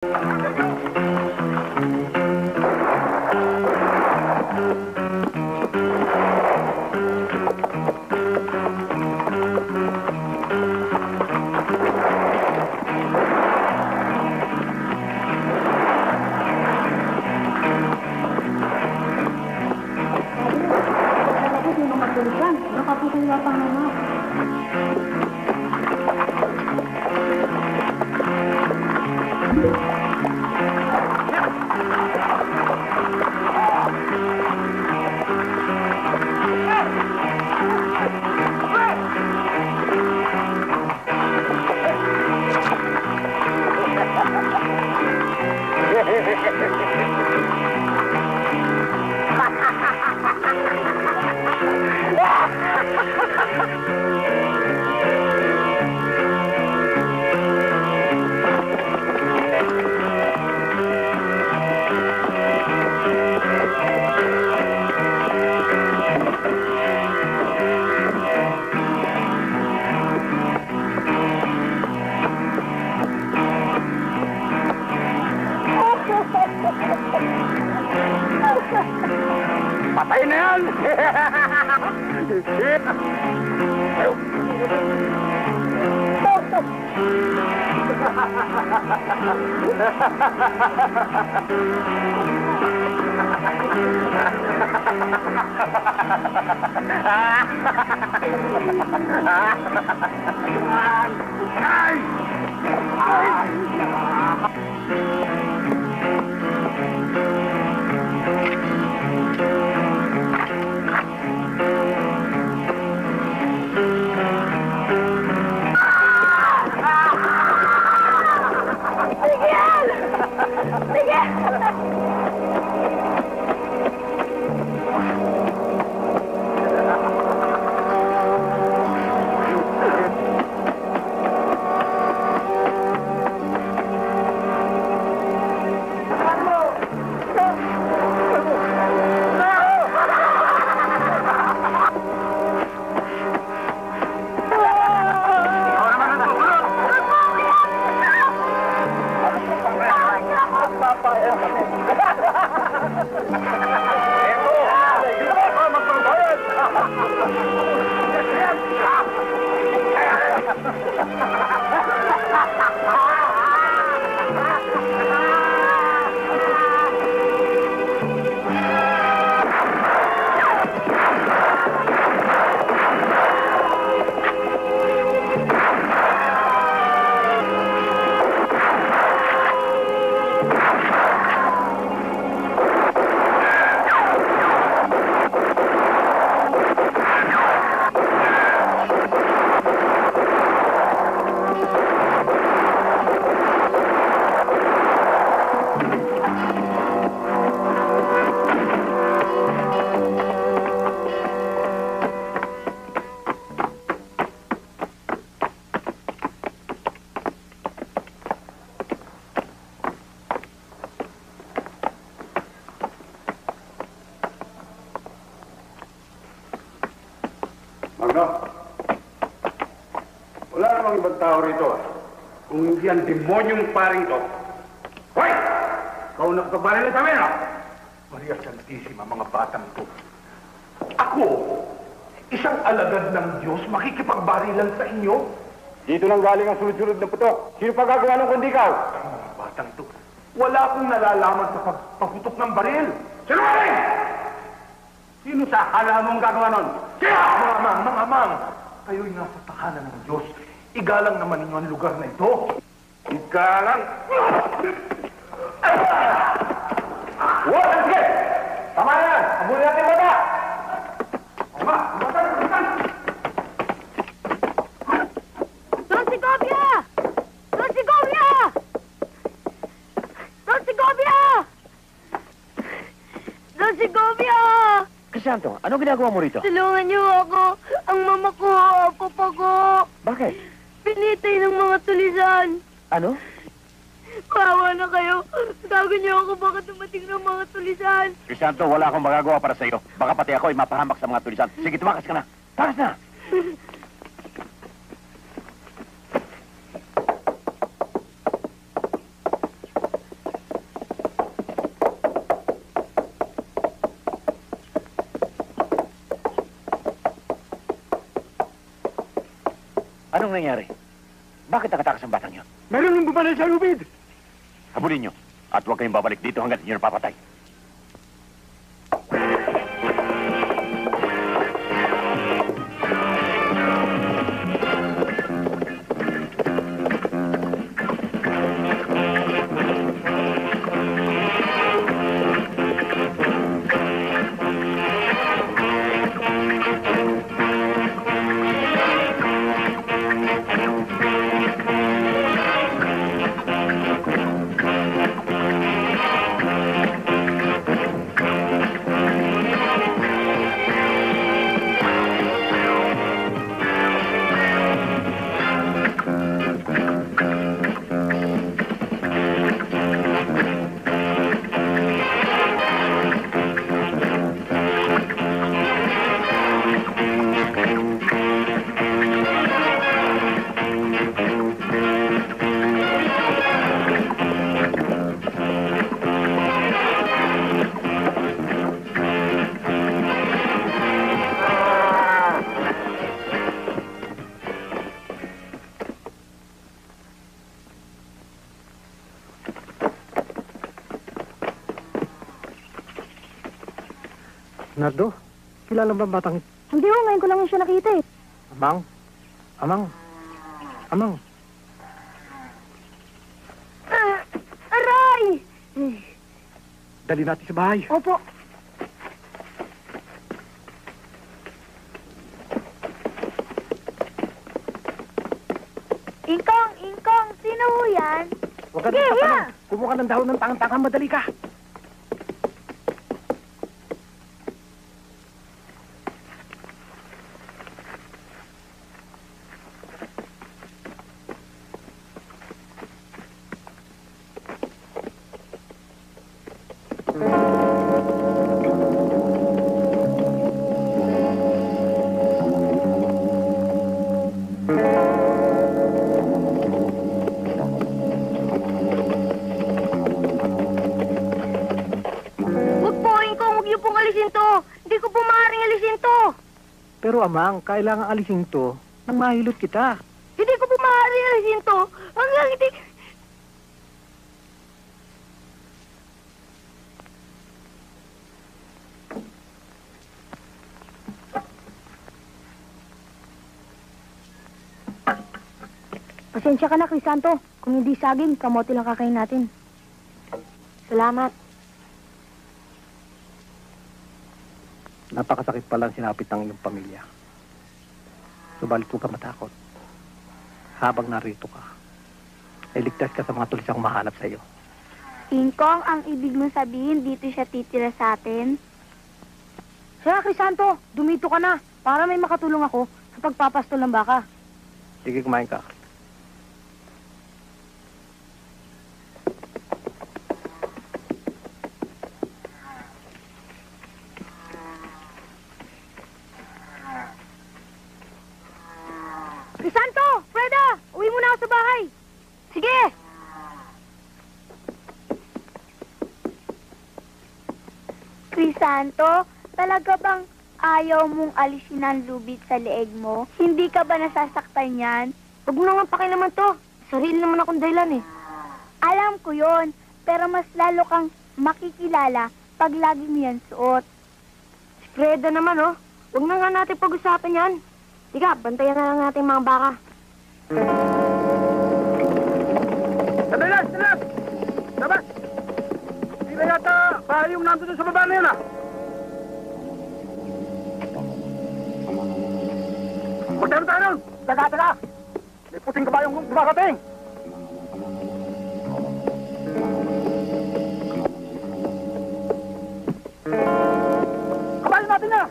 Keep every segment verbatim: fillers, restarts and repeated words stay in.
Patay na yan! Ang demonyong paring to. Hoy! Ikaw na pagkabarila sa amin, ha? Maria Santisima, mga batang to. Ako, isang alagad ng Diyos, makikipagbarilan sa inyo? Dito nang galing ang sunod-sunod na putok. Sino pa gagawa ng kundi ikaw? Mga batang to. Wala akong nalalaman sa pagputok ng baril. Sino ka rin? Sino sa hala mong gagawa nun? Sino? Mga mang, mga mang, kayo'y nasa tahanan ng Diyos. Igalang naman ninyo ang lugar na ito. Galang! Huwag! Sige! Tama na yan! Abuli natin yung bata! Tama! Bata! Don Segovia! Don Segovia! Don Segovia! Don Segovia! Crisanto, anong ginagawa mo rito? Tulungan niyo ako! Ang mama ko hapapago! Bakit? Pinitay ng mga tulisan! Ano? Kawawa na kayo. Tago niyo ako baka tumating ng mga tulisan. Crisanto, wala akong magagawa para sa iyo. Baka pati ako ay mapahamak sa mga tulisan. Sige, tumakas ka na. Takas na! Anong nangyari? Bakit nakatakas ang batang yun? Meron yung bumanay sa lubid! Habulin nyo, at huwag kayong babalik dito hanggang hindi nyo napapatay. Nardo, kilala ba ang batang ito? Hindi ho, ngayon ko lang siya nakita eh. Amang? Amang? Amang? Ah, aray! Dali natin sa bahay. Opo. Ingkong, Ingkong, sino ho yan? Huwag ka nang yeah, tatanong. Yeah. Kumuha ng dahon ng tangang-tangang, madali ka. Amang, kailangan alisin to nang mahilot kita. Hindi ko po maaaring alisin to hanggang hindi... Pasensya ka na, Crisanto. Kung hindi saging, kamote lang kakain natin. Salamat. Napakasakit palang sinapit ng iyong pamilya. Subalit huwag ka matakot. Habang narito ka, ay ligtas ka sa mga tulis akong mahanap sa iyo. Ingkong, ang ibig mong sabihin, dito siya titira sa atin? Sir, Crisanto, dumito ka na para may makatulong ako sa pagpapastol ng baka. Sige, kumain ka. Crisanto, talaga bang ayaw mong alisin ang lubid sa leeg mo? Hindi ka ba nasasaktan yan? Huwag mo naman pakilaman to. Sarili naman akong dahilan eh. Alam ko yon, pero mas lalo kang makikilala pag lagi mo yan suot. Sikredo naman oh. Huwag na nga natin pag-usapan yan. Sige, bantayan na lang natin mga baka. Tabilas! Tabilas! Tabas! Sila yata bahay yung nandun sa baba na yan ah. Magtano tayo nun! Taga, taga! May puting kabayong dumakating! Kabayo natin na!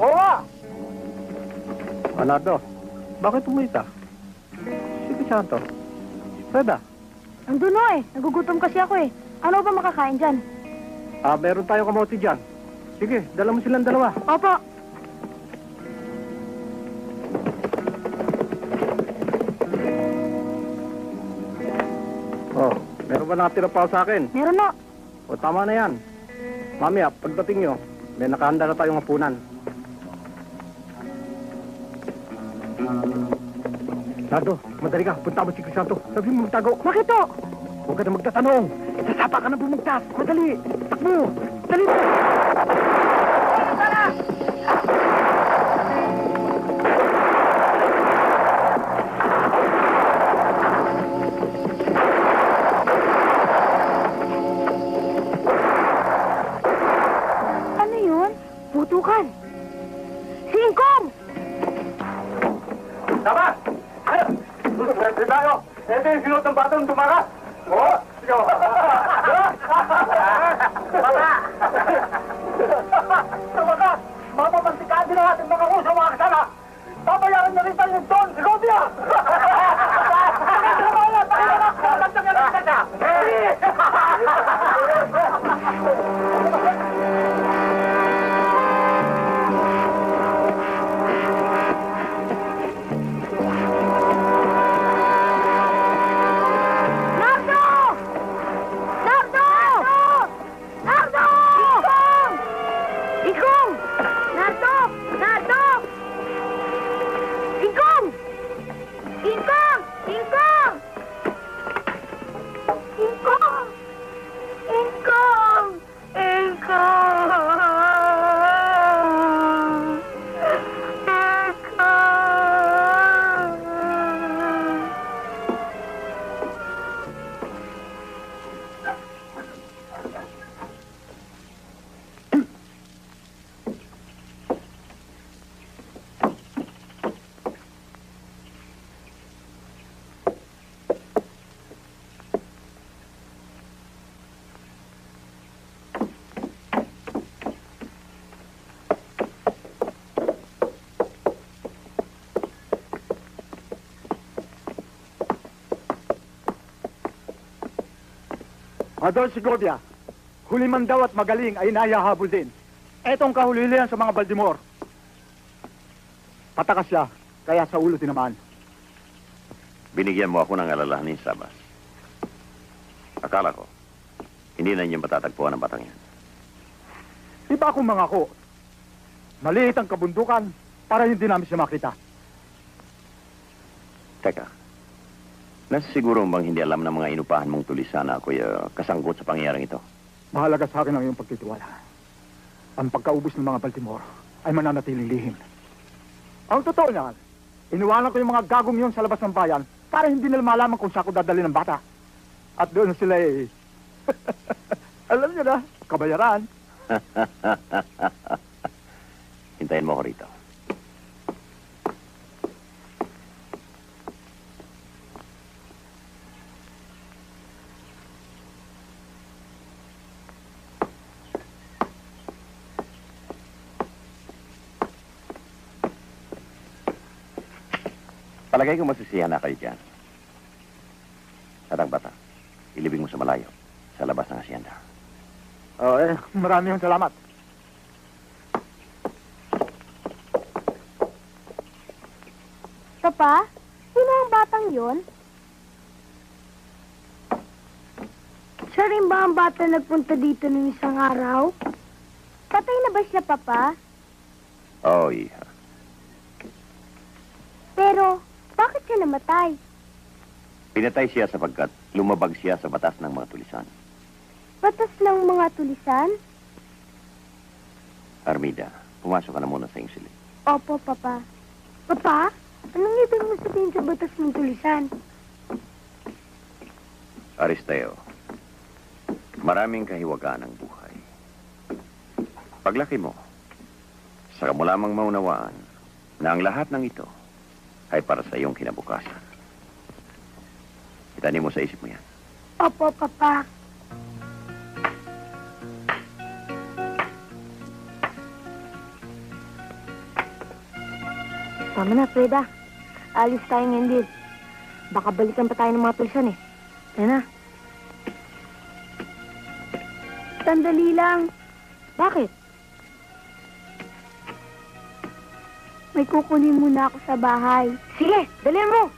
Oo ah! Alardo, bakit umulit ah? Sige Santo. Freda? Nandun o eh. Nagugutom kasi ako eh. Ano ba makakain dyan? Ah, meron tayo kamote dyan. Sige, dala mo silang dalawa. Opo. Oh, meron ba nakatira pa sa akin? Meron na. O, tama na yan. Mami, ah, pagdating nyo, may nakahanda na tayong hapunan. Nado, madali ka. Punta mo si Crisanto. Sabi mo magtago. Bakit to? Huwag ka na magtatanong. Sasapa ka na bumagtas. Madali. Takbo. Dali mo. Tara! Ano yun? Putukan. Si Ingkong! Tama! Pwede tayo! Ito yung sinot ng batang tumakas! Oo! Ikaw! Baka! Sa wakas, mapapansikaan din natin mga kung sa mga kasana! Papayaran na rin tayo ng Don Segovia! Pakitramawala! Pakitramawala! Pakitramawala! Don Segovia, huli man daw at magaling ay nayahabol din. Etong kahulilihan sa mga Baldimor. Patakas siya, kaya sa ulo tinamaan. Binigyan mo ako ng alalahanin, Sabas. Akala ko, hindi na niyo matatagpuan ang batang yan. Iba akong mga ko. Maliit ang kabundukan para hindi namin siya makita. Teka. Nasisiguro bang hindi alam ng mga inupahan mong tulisana ako yung kasanggot sa pangyayaring ito? Mahalaga sa akin ang iyong pagtitiwala. Ang pagkaubos ng mga Baltimore ay mananatiling lihim. Ang totoo niyan, iniwanan ko yung mga gagong yun sa labas ng bayan para hindi nila malaman kung saan ko dadalhin ng bata. At doon sila eh... alam niyo na, kabayaran. Hintayin mo ko rito. Palagay ko masisiyahan na kayo dyan. At ang bata, ilibing mo sa malayo, sa labas ng asyenda. Oo, eh, maraming salamat. Papa, sino ang batang yun? Siya rin ba ang bata nagpunta dito noong isang araw? Patay na ba siya, Papa? Oo, oh, iha. Pero... bakit siya namatay? Pinatay siya sapagkat lumabag siya sa batas ng mga tulisan. Batas ng mga tulisan? Armida, pumasok ka na muna sa iyong silid. Opo, Papa. Papa, anong ibig mo sabihin sa batas ng tulisan? Aristeo, maraming kahiwagaan ang buhay. Paglaki mo, saka mo lamang maunawaan na ang lahat ng ito ay para sa iyong kinabukasan. Itanim mo sa isip mo yan. Opo, Papa. Tama na, Freda. Alis tayo ngayon din. Baka balikan pa tayo ng mga tulisan eh. Kaya na. Sandali lang. Bakit? May kukunin muna ako sa bahay. Sige, dalhin mo!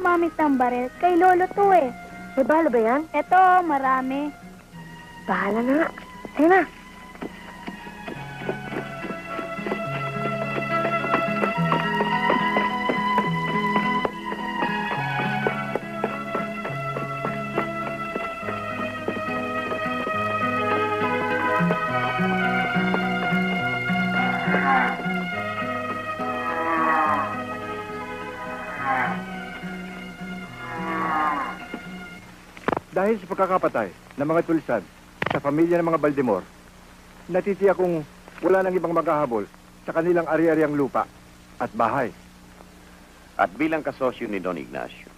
gumamit ng baril kay Lolo to eh. May bala ba yan? Eto, marami. Bahala na nga. Sige na. Dahil sa pagkakapatay ng mga tulisan sa pamilya ng mga Baldemor, natitiyak kong wala nang ibang maghahabol sa kanilang ari-ariang lupa at bahay. At bilang kasosyo ni Don Ignacio,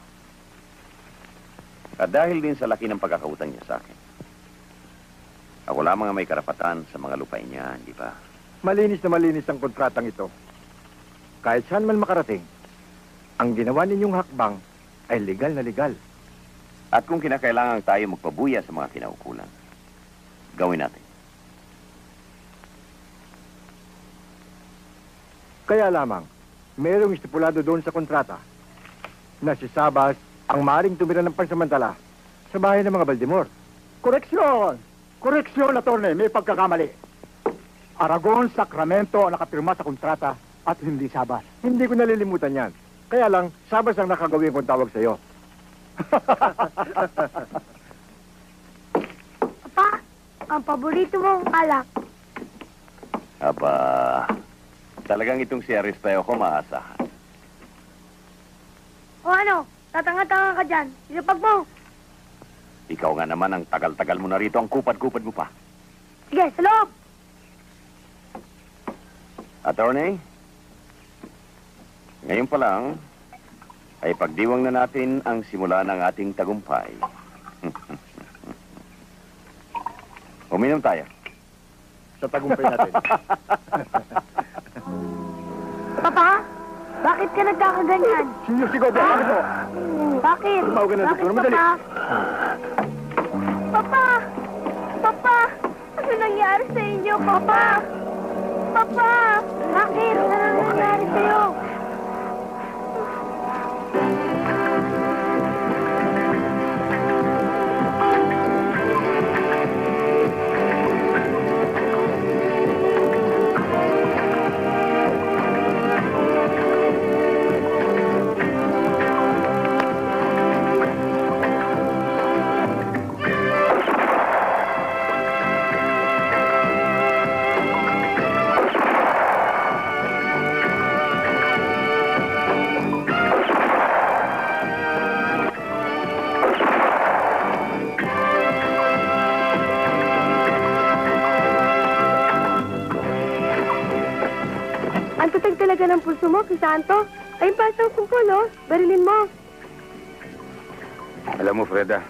at dahil din sa laki ng pagkakautang niya sa akin, ako lamang may karapatan sa mga lupain niya, hindi ba? Malinis na malinis ang kontratang ito. Kahit saan man makarating, ang ginawa ninyong hakbang ay legal na legal. At kung kinakailangan tayo magpabuya sa mga kinaukulan, gawin natin. Kaya lamang, mayroong istipulado doon sa kontrata na si Sabas ang maring tumira ng pansamantala sa bahay ng mga Baldemor. Koreksyon! Koreksyon, Atty. May pagkakamali. Aragon, Sacramento ang nakapirma sa kontrata at hindi Sabas. Hindi ko nalilimutan yan. Kaya lang, Sabas ang nakagawin kong tawag sa'yo. Papa, ang paborito mong alak. Aba, talagang itong si Aristeo ko maasahan. O ano, tatanga-tanga ka dyan. Ilipag mo. Ikaw nga naman ang tagal-tagal mo na rito, ang kupad-kupad mo pa. Sige, sa loob. Attorney, ngayon pa lang ay pagdiwang na natin ang simula ng ating tagumpay. Uminom tayo. Sa tagumpay natin. Papa, bakit ka nagkakaganyan? Sinyo sigaw ba? Bakit mo? Bakit? Bakit, bakit Papa? Papa! Papa! Ano nangyari sa inyo, Papa? Papa! Bakit? Ano nangyari sa'yo? Ang pulso mo, Crisanto. Ayun pa sa sungkol, oh. Barilin mo. Alam mo, Freda,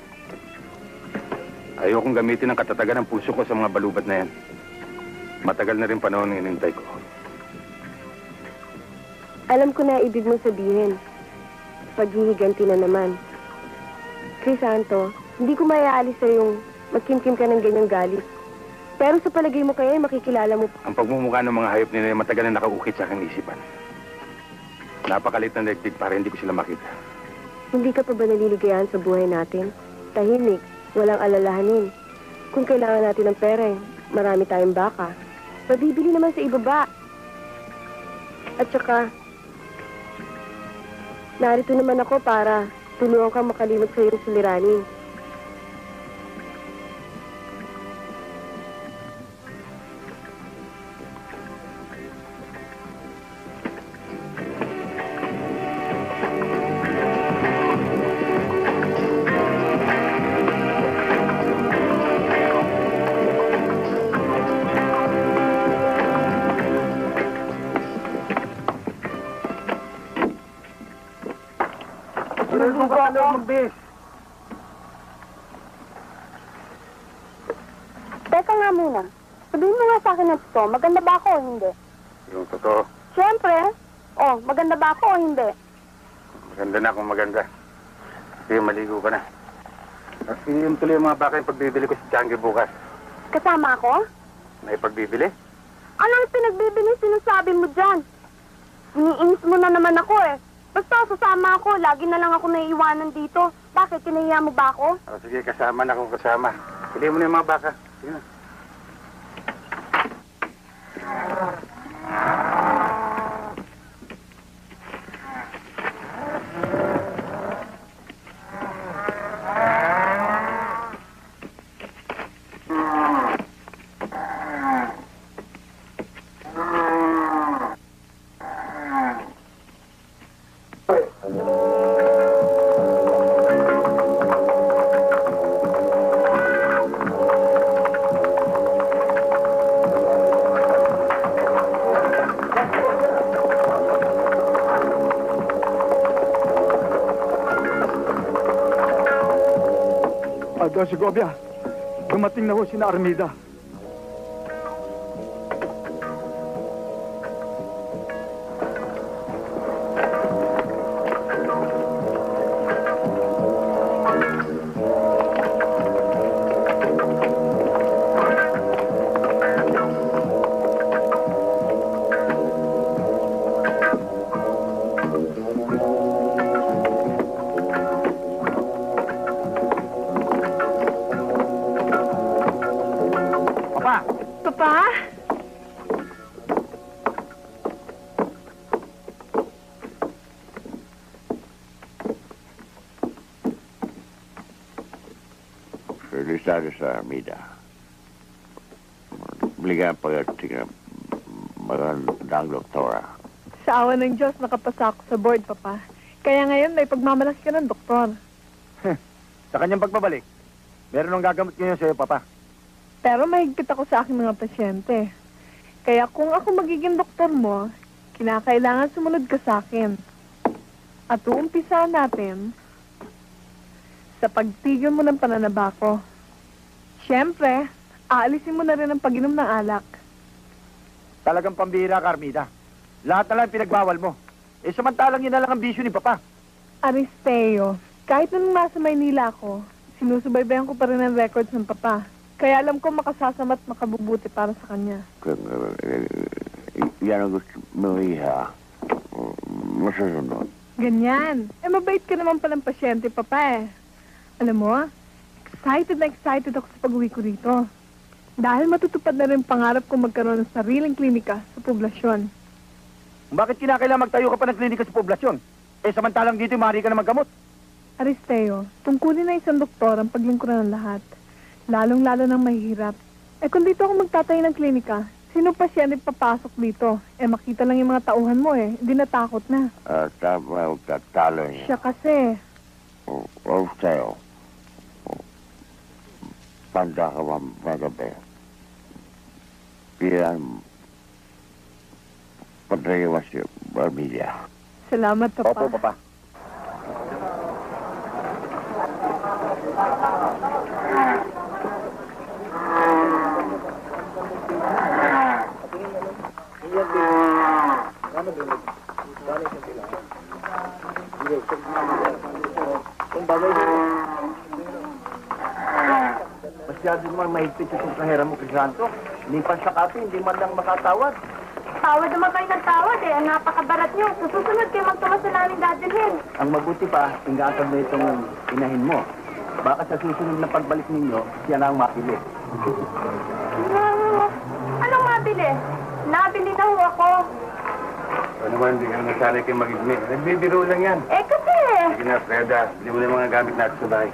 ayokong gamitin ang katatagan ng pulso ko sa mga balubat na yan. Matagal na rin panahon ng inintay ko. Alam ko na ibig mong sabihin. Paghihiganti na naman. Crisanto, hindi ko maaalis sa yung magkimkim ka ng ganyang galit. Pero sa palagay mo kaya, makikilala mo pa. Ang pagmumukha ng mga hayop nila ay matagal na nakaukit sa aking isipan. Napakalit na daigdig para hindi ko sila makita. Hindi ka pa ba naliligayahan sa buhay natin? Tahimik, walang alalahanin. Kung kailangan natin ng pera, marami tayong baka. Mabibili naman sa ibaba. At saka, narito naman ako para tulungan kang makalimot sa iyong suliranin. Teka nga muna, sabihin mo nga sa akin na totoo, maganda ba ako o hindi? Yung totoo? Siyempre. Oh, maganda ba ako o hindi? Maganda na kung maganda. Sige, maligo ka na. At yung tuloy yung mga baka yung pagbibili ko si Changi bukas. Kasama ako? May pagbibili? Anong pinagbibili sinasabi mo dyan? Iniinis mo na naman ako eh. Basta, sasama ako. Lagi na lang ako naiiwanan dito. Bakit? Kinaya mo ba ako? Oh, sige, kasama na akong kasama. Pili mo na yung mga baka. Sige na. Adol Segovia, dumating na ho sina Armida. Felicidades a Armida. Obligahan pagdating ng doktora. Sa awa ng Diyos, nakapasa ako sa board, Papa. Kaya ngayon, may pagmamalas ka ng doktor. Sa kanyang pagbabalik, meron ang gagamot ngayon sa'yo, Papa. Pero mahigpit ako sa aking mga pasyente. Kaya kung ako magiging doktor mo, kinakailangan sumunod ka sa akin. At uumpisahan natin sa pagtigil mo ng pananabako. Siyempre, aalisin mo na rin ang pag-inom ng alak. Talagang pambira, Carmida. Lahat na lang pinagbawal mo. Eh, samantalang yun na lang ang bisyo ni Papa. Aristeo, kahit nung nasa Maynila ako, sinusubaybayan ko pa rin ang records ng Papa. Kaya alam ko makasasama at makabubuti para sa kanya. Yan ang gusto mo, iha. Masasunod. Ganyan. Eh, mabait ka naman palang pasyente, Papa, eh. Alam mo, excited na excited ako sa pag-uwi ko dito. Dahil matutupad na rin pangarap ko magkaroon ng sariling klinika sa poblasyon. Bakit kinakailangan magtayo ka pa ng klinika sa poblasyon? Eh, samantalang dito maaari ka na maggamot. Aristeo, tungkulin na isang doktor ang paglingkuran ng lahat. Lalong-lalo ng mahihirap. Eh, kung dito ako magtatayo ng klinika, sino pasyente papasok dito? Eh, makita lang yung mga tauhan mo eh. Hindi natakot na. Ah, uh, tama, magtatalo niya. Siya kasi. Oh, oh, sa'yo. Panda ka bang magabi? Piyan, pagrewas yung pamilya. Salamat, Papa. Opo, Papa. Masyado naman mahigpit yung kahera mo, Crisanto. Hindi pa siya kapi, hindi man lang makatawad. Tawad naman kayo ng tawad eh. Ang napakabarat nyo. Susunod kayo magtumas na namin dadalhin. Ang mabuti pa, tingatan mo itong inahin mo. Baka sa susunod na pagbalik ninyo, siya na ang mapili. Anong mapili? Nabili na ho ako. Ano naman, hindi ka na nasanay kayo mag-idmi. Nagbibiro lang yan. Eh kasi eh. Sige na, Freda. Bili mo na mga gamit natin sa bahay.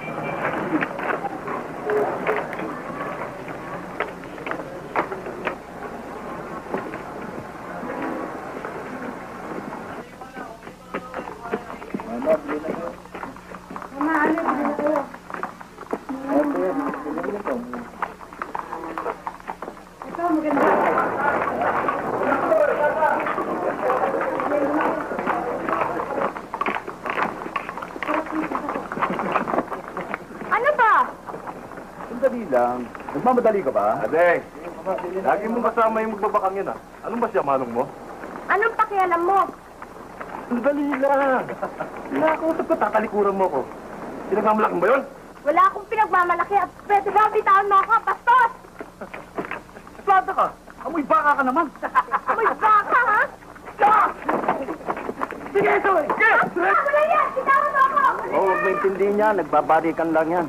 Nagmamadali ka ba? Ade, lagi mo kasama yung magbabakang yan, ah. Anong ba siya, manong mo? Anong pakialam mo? Dali lang. Nakausap ko, tatalikuran mo ko. Pinagmamalaki ba yun? Wala akong pinagmamalaki at pwede ba bitawan mo ako, bastos! Plata ka! Amoy baka ka naman! Amoy baka, ha? Stop! Sige, ito! Yes! Ako na yan! Sitawan mo ako! Oo, huwag maintindihin niya. Nagbabarikan lang yan.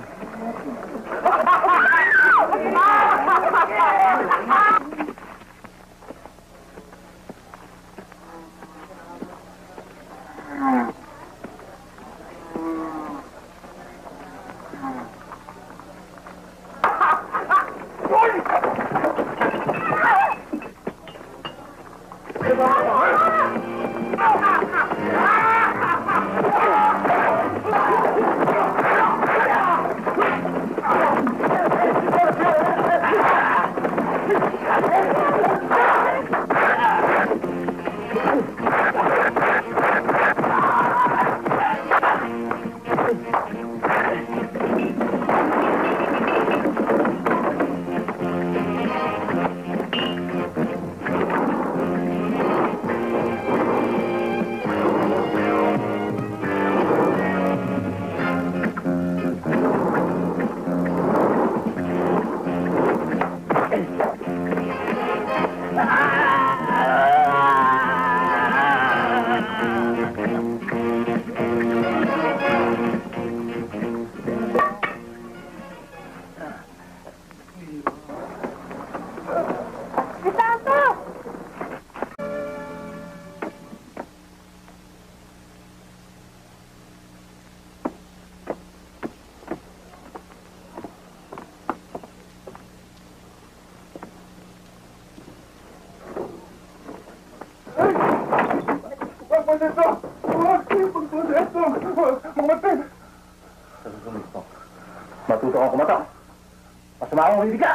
Hindi ka!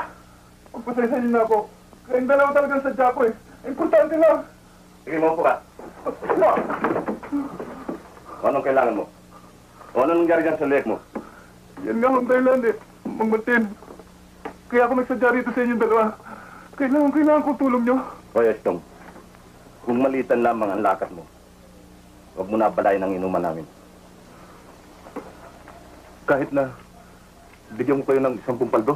Pagpasensya niyo na po. Kayong dalawa talagang sadya po eh. Importante lang. Sige, maupo ka. No! Anong kailangan mo? O anong nangyari dyan sa lek mo? Yan nga ang Thailand eh. Mang Martin. Kaya ako nagsadya rito sa inyong dalawa. Kailangan, kailangan kong tulong nyo. Hoy, Estong. Kung malitan lamang ang lakas mo, huwag mo nabalayan ang inuman namin. Kahit na bigyan mo kayo ng isang pumpaldo,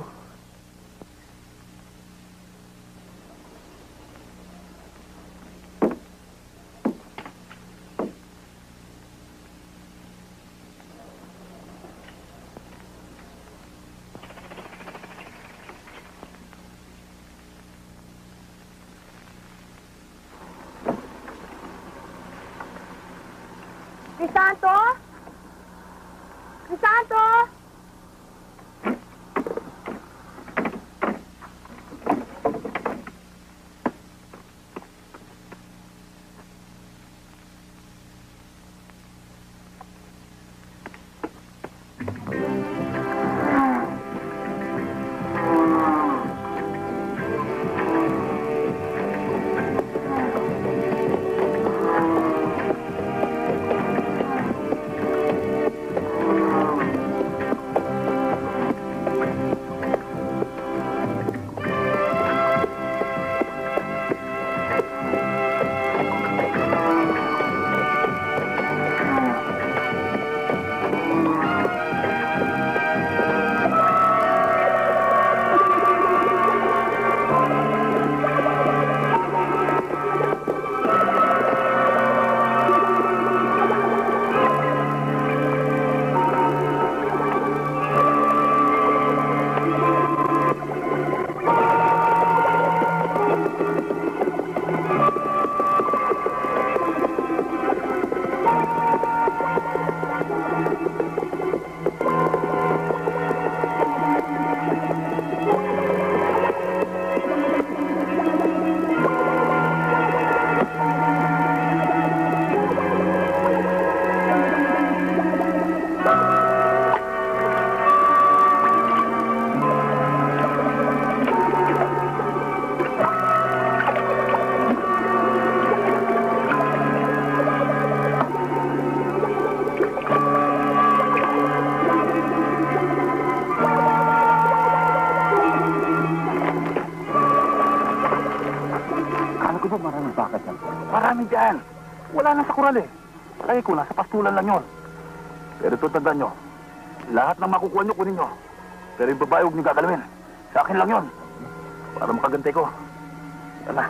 tandaan nyo, lahat ng makukuha nyo, kunin nyo. Pero yung babae, huwag nyo gagalamin. Sa akin lang yun. Para makagante ko. Yan na.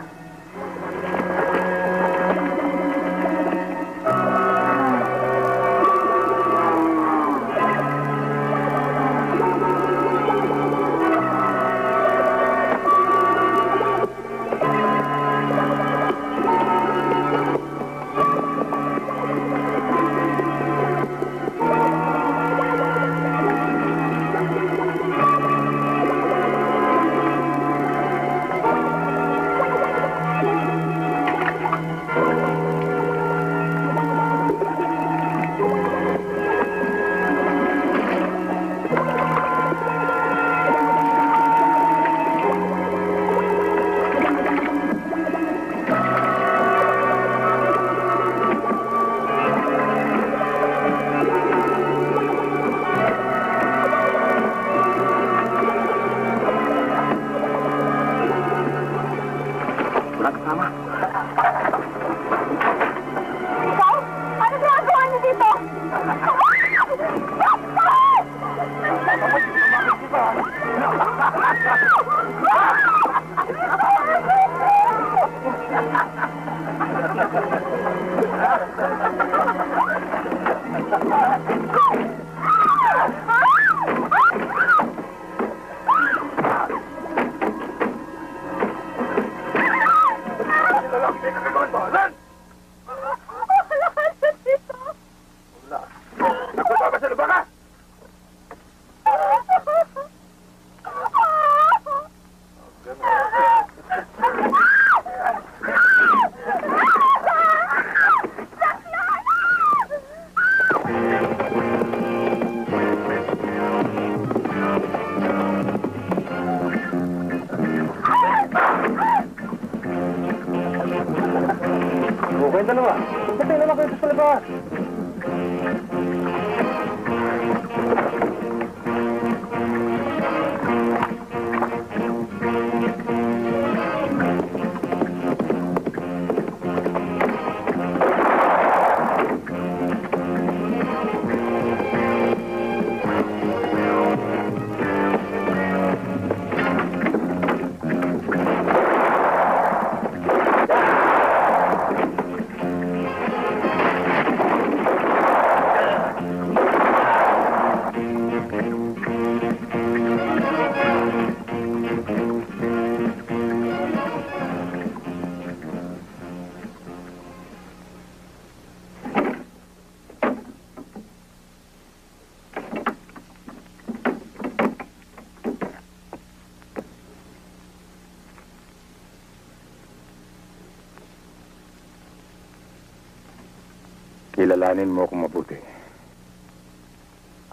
Kilalanin mo akong mabuti.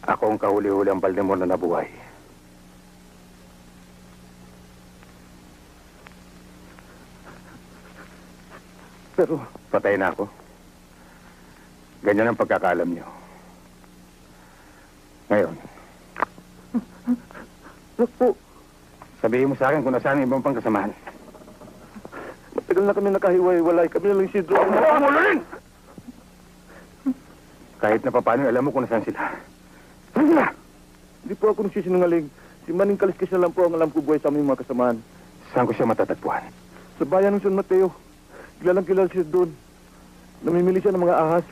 Ako ang kahuli-huli ang Baldemor na nabuhay. Pero patay na ako. Ganyan ang pagkakaalam niyo. Ngayon. Naku. Sabihin mo sa akin kung nasaan ang ibang pangkasamahan. Matagal na kami nakahiwa-hiwalay. Kami na lang si Drone. Ang ululin! Kahit na paano, alam mo kung nasaan sila. Saan sila? Hindi po ako nagsisinungaling. Si Maning Kaliskis na lang po ang alam ko buhay sa aming mga kasamahan. Saan ko siya matatagpuan? Sa bayan ng San Mateo. Kilalang kilala siya doon. Namimili siya ng mga ahas.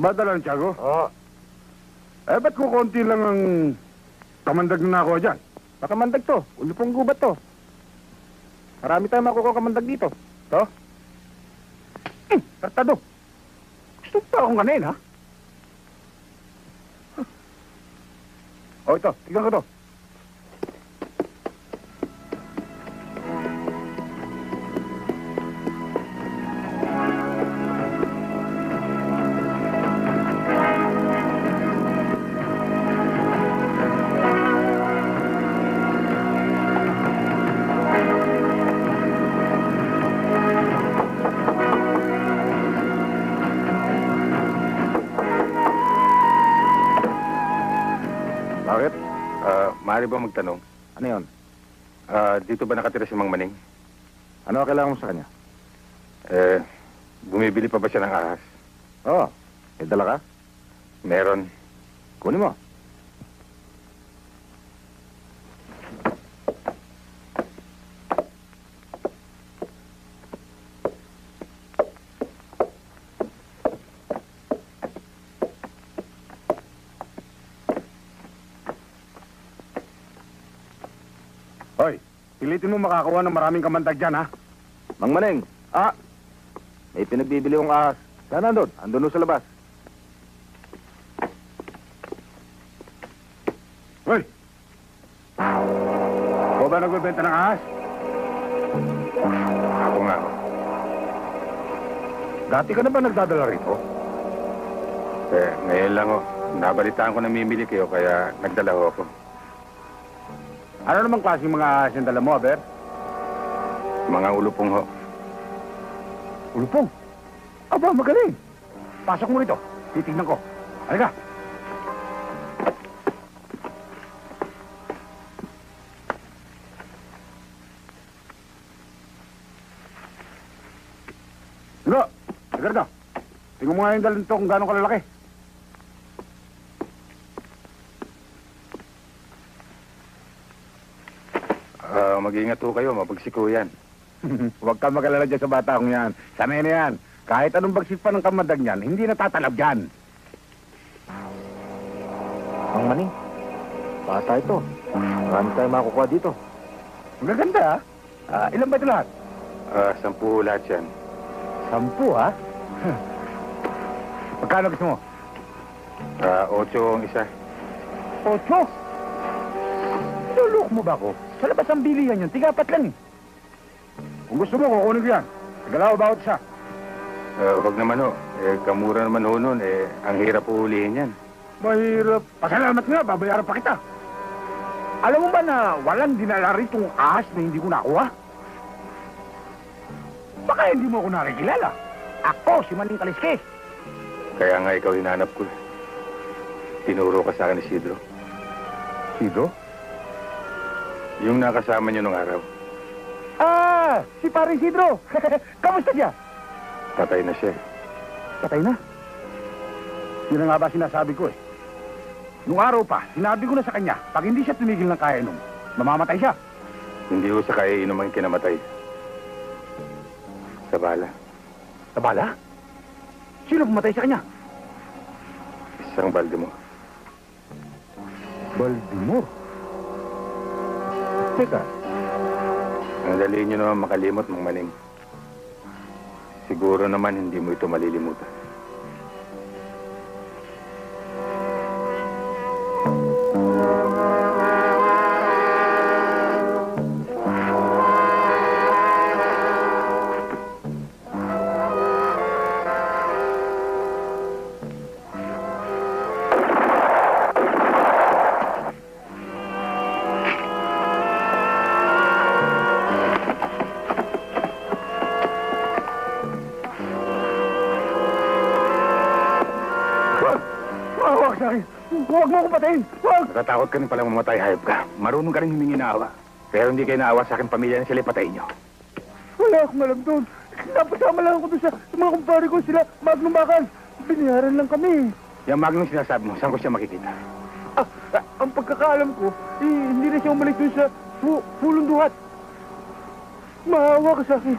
Bata lang, Tiago? Oo. Eh, ba't ko konti lang ang kamandag na nakuha dyan? Makamandag to. Ulupong gubat to. Marami tayong makukuha kamandag dito. To? Eh, tartado. Gusto pa akong kanin, ha? Huh. O, ito. Tignan ko to. Maaari ba magtanong? Ano yun? Uh, dito ba nakatira si Mang Maning? Ano kailangan mo sa kanya? Eh, bumibili pa ba siya ng ahas? Oo. May dala ka? Meron. Kunin mo. Pilitin mo makakawa ng maraming kamantag dyan, ha? Mang Maning! Ah! May pinagbibili kong ahas. Saan andun? Andun doon sa labas. Hoy! Ako ba nagbibenta ng ahas? Ako nga. Dati ka na ba nagdadala rito? Eh, ngayon lang, oh. Nabalitaan ko na mimili kayo, kaya nagdala ho ako. Ano namang klaseng mga ahas yung dala mo, Aber? Mga ulupong ho. Ulupong? Aba, magaling. Pasok mo rito. Titignan ko. Halika. Dino, Ricardo. Tingnan mo nga yung dala nito kung gano'ng kalalaki. Mag-iingat ho kayo, mabagsiko yan. Huwag kang magalala dyan sa bata kong yan. Sanay na yan. Kahit anong bagsik pa ng kamandag niyan, hindi natatalab yan. Mang Maning, bata ito. Marami tayo makukuha dito. Magaganda, ha? Uh, ilan ba ito lahat? Uh, sampu lahat yan. Sampu, ha? Magkano gusto mo? Uh, ocho ang isa. Ocho? Lulok mo ba ako? Sa labas ang bilihan yun, tigapat lang eh. Kung gusto mo, kukunin ko yan. Tagalaw bawat isa. Uh, huwag naman ho. Eh, kamura naman ho nun. Eh, ang hirap uulihin yan. Mahirap. Pasalamat nga, babayaran pa kita. Alam mo ba na walang dinala ritong ahas na hindi ko nakuha? Baka hindi mo ako nakikilala. Ako, si Maning Kaliskes. Kaya nga ikaw hinanap ko. Tinuro ka sa akin ni Sidro. Sidro? Yung nakasama niyo nung araw. Ah! Si Pare Isidro! Kamusta siya? Patay na siya. Patay na? Yun na nga ba sinasabi ko eh. Nung araw pa, sinabi ko na sa kanya, pag hindi siya tumigil ng kainom, mamamatay siya. Hindi ko sa kainom ang kinamatay. Sa bala. Sa bala? Sino pumatay sa kanya? Isang Baltimore. Baltimore? Teka. Ang dali nyo naman makalimot, Mang Maning. Siguro naman hindi mo ito malilimutan. Natatakot ka rin pala mamatay, hayop ka. Marunong ka rin humingi na awa. Pero hindi kayo naawa sa akin pamilya na sila ipatay nyo. Wala akong alam doon. Napasama lang ako doon sa mga kumpare ko sila, Magnum Bakal. Biniharan lang kami. Yung Magnum sinasabi mo, saan ko siya makikita? Ah, ah, ang pagkakaalam ko, eh, hindi na siya umalik doon sa fu- Pulunduhat. Maawa ka sa akin.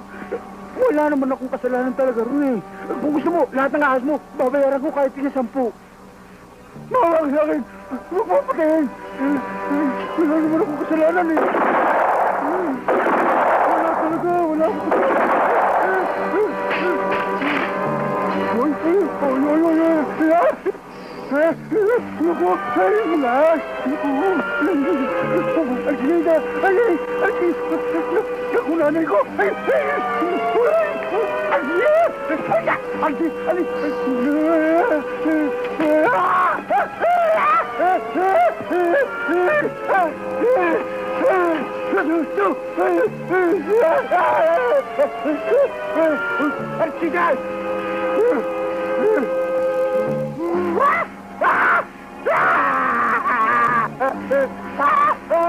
Wala naman akong kasalanan talaga rin eh. Kung gusto mo, lahat ng ahas mo, babayaran ko kahit tingin sampu. Maawa ka sa akin. Huwag mo patayin! Wala naman akong kasalanan eh! Wala talaga! Wala akong kasalanan! Ay! Ay! Ay! Ay! Ay! Ay! Ay! Naku! Ay! Wala! Ay! Ay! Ay! Ay! Naku! Nanay ko! Ay! Ay! Ay! Ay! Ay! Ay! Ay! Ay! Ay! Archie, guys! Ah! Ah! Ah! Ah!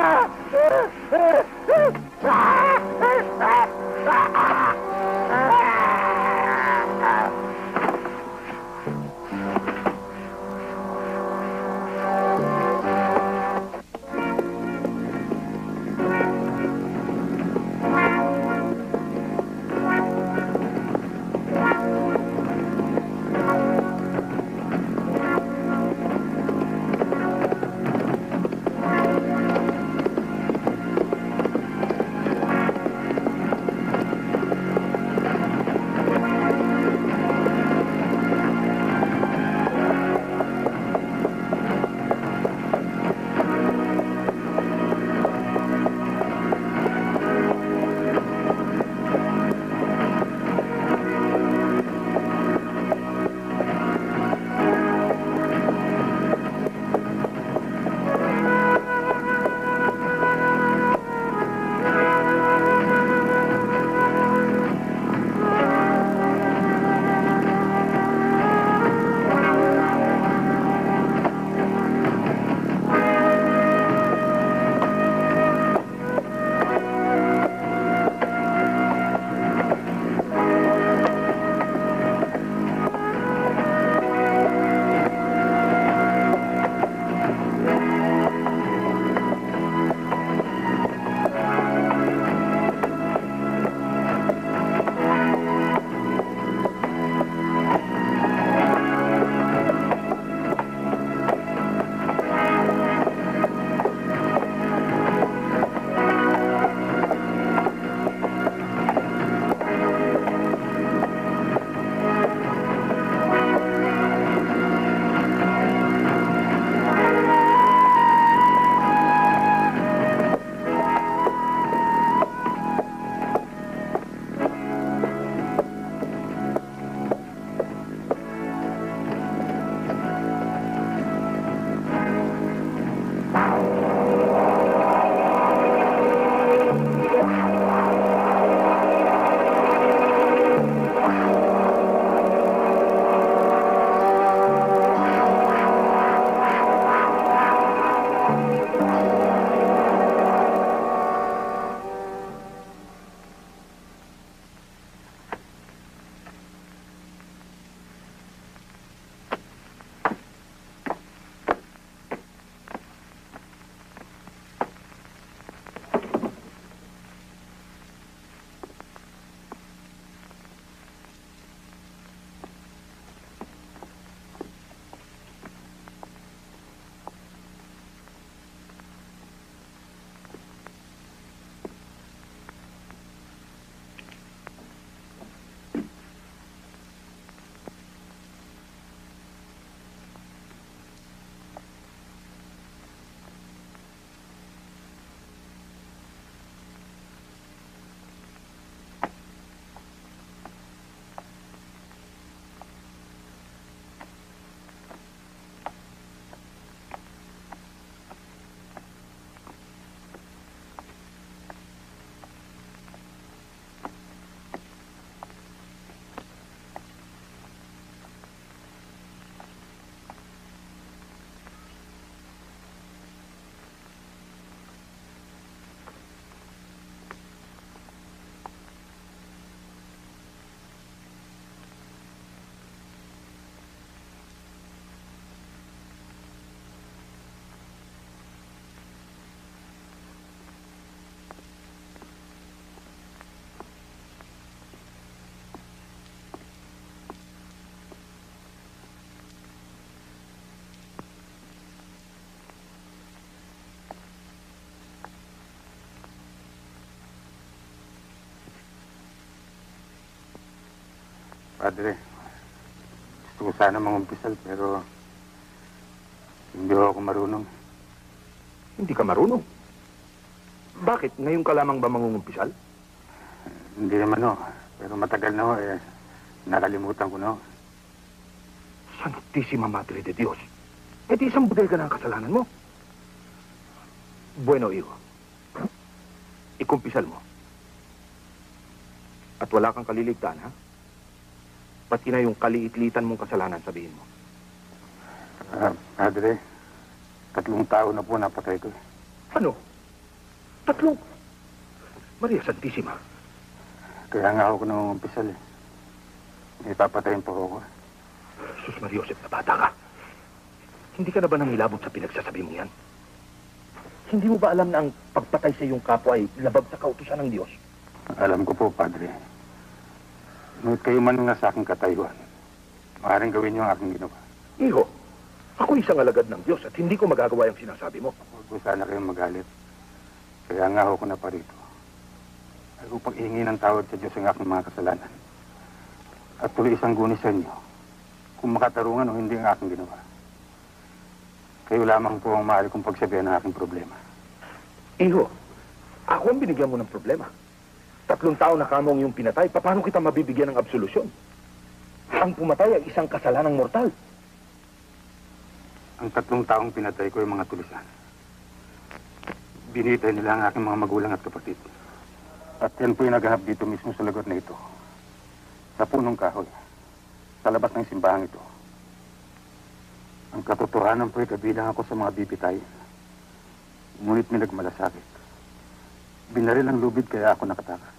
Padre, gusto ko sana mangumpisal pero hindi ako marunong. Hindi ka marunong? Bakit? Ngayon ka lamang ba mangumpisal? Hindi naman o. Pero matagal na o eh. Nakalimutan ko na o. Santísima Madre de Dios. E di isang bodega na ang kasalanan mo. Bueno, hijo. Ikumpisal mo. At wala kang kaliligtaan, ha? Pati na yung kaliit-litan mong kasalanan, sabihin mo. Uh, padre, tatlong tao na po napatay ko. Ano? Tatlong? Maria Santisima. Kaya nga ako nangumpisal, eh. May papatayin po ako. Sus Maria Josep, na bata ka. Hindi ka na ba nangilabot sa pinagsasabi mo yan? Hindi mo ba alam na ang pagpatay sa iyong kapwa ay labag sa kautusan ng Diyos? Alam ko po, Padre. Ngunit kayo man nga sa aking katayuan, maaaring gawin niyo ang aking ginawa. Iho, ako isang alagad ng Diyos at hindi ko magagawa yung sinasabi mo. Huwag ko sana kayong magalit. Kaya nga ako na pa rito. Ay upang ihingi ng tawad sa Diyos ang aking mga kasalanan. At tuloy isang guni sa inyo, kung makatarungan o hindi ang aking ginawa. Kayo lamang po ang maaari kong pagsabihan ng aking problema. Iho, ako ang binigyan mo ng problema. Tatlong tao na kamong yung pinatay, paano kita mabibigyan ng absolusyon? Ang pumatay ay isang kasalanang mortal. Ang tatlong taong pinatay ko ay mga tulisan. Binitay nila ang aking mga magulang at kapatid. At yan po yung naghahap dito mismo sa lugar na ito. Sa punong kahoy. Sa labas ng simbahang ito. Ang katotohanan po ay kabilang ako sa mga bibitay. Ngunit may nagmalasakit. Binaril ang lubid kaya ako nakatakas.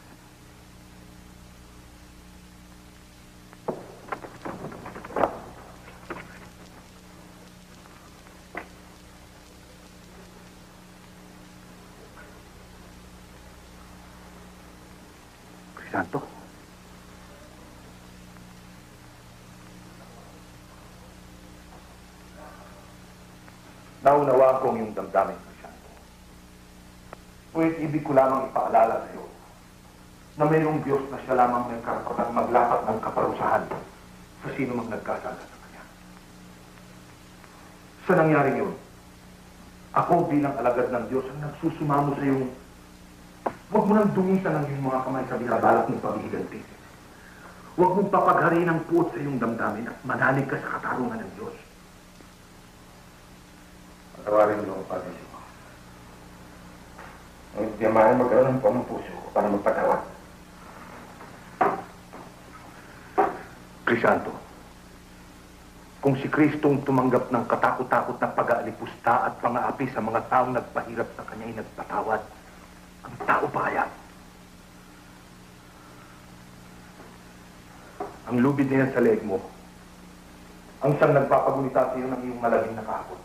Crisanto? Naunawaan ko ang iyong damdamin, Crisanto. Ngunit ibig ko lamang ipaalala sa iyo na mayroong Diyos na siya lamang may karapatang maglapat ng kaparusahan sa sino mang nagkasala sa kanya. Sa nangyari yun, ako bilang alagad ng Diyos ang nagsusumamo sa iyong huwag mo nang dumisan ang iyong mga kamay sa binabalak ng pag-iiganti. Huwag mong papaghari ng puot sa iyong damdamin at manalig ka sa katarungan ng Diyos. Tawarin mo, Padre Simo. Ngunit di maaari magkaroon ng pampuso ko para magpatawad. Crisanto, kung si Kristong tumanggap ng katakot-takot na pag-aalipusta at pang-aapi sa mga taong nagpahirap sa kanya ay nagpatawad, ang tao ba kaya? Ang lubid na yan sa leeg mo, ang siyang nagpapagunita sa iyo ng iyong malaging na kahapon.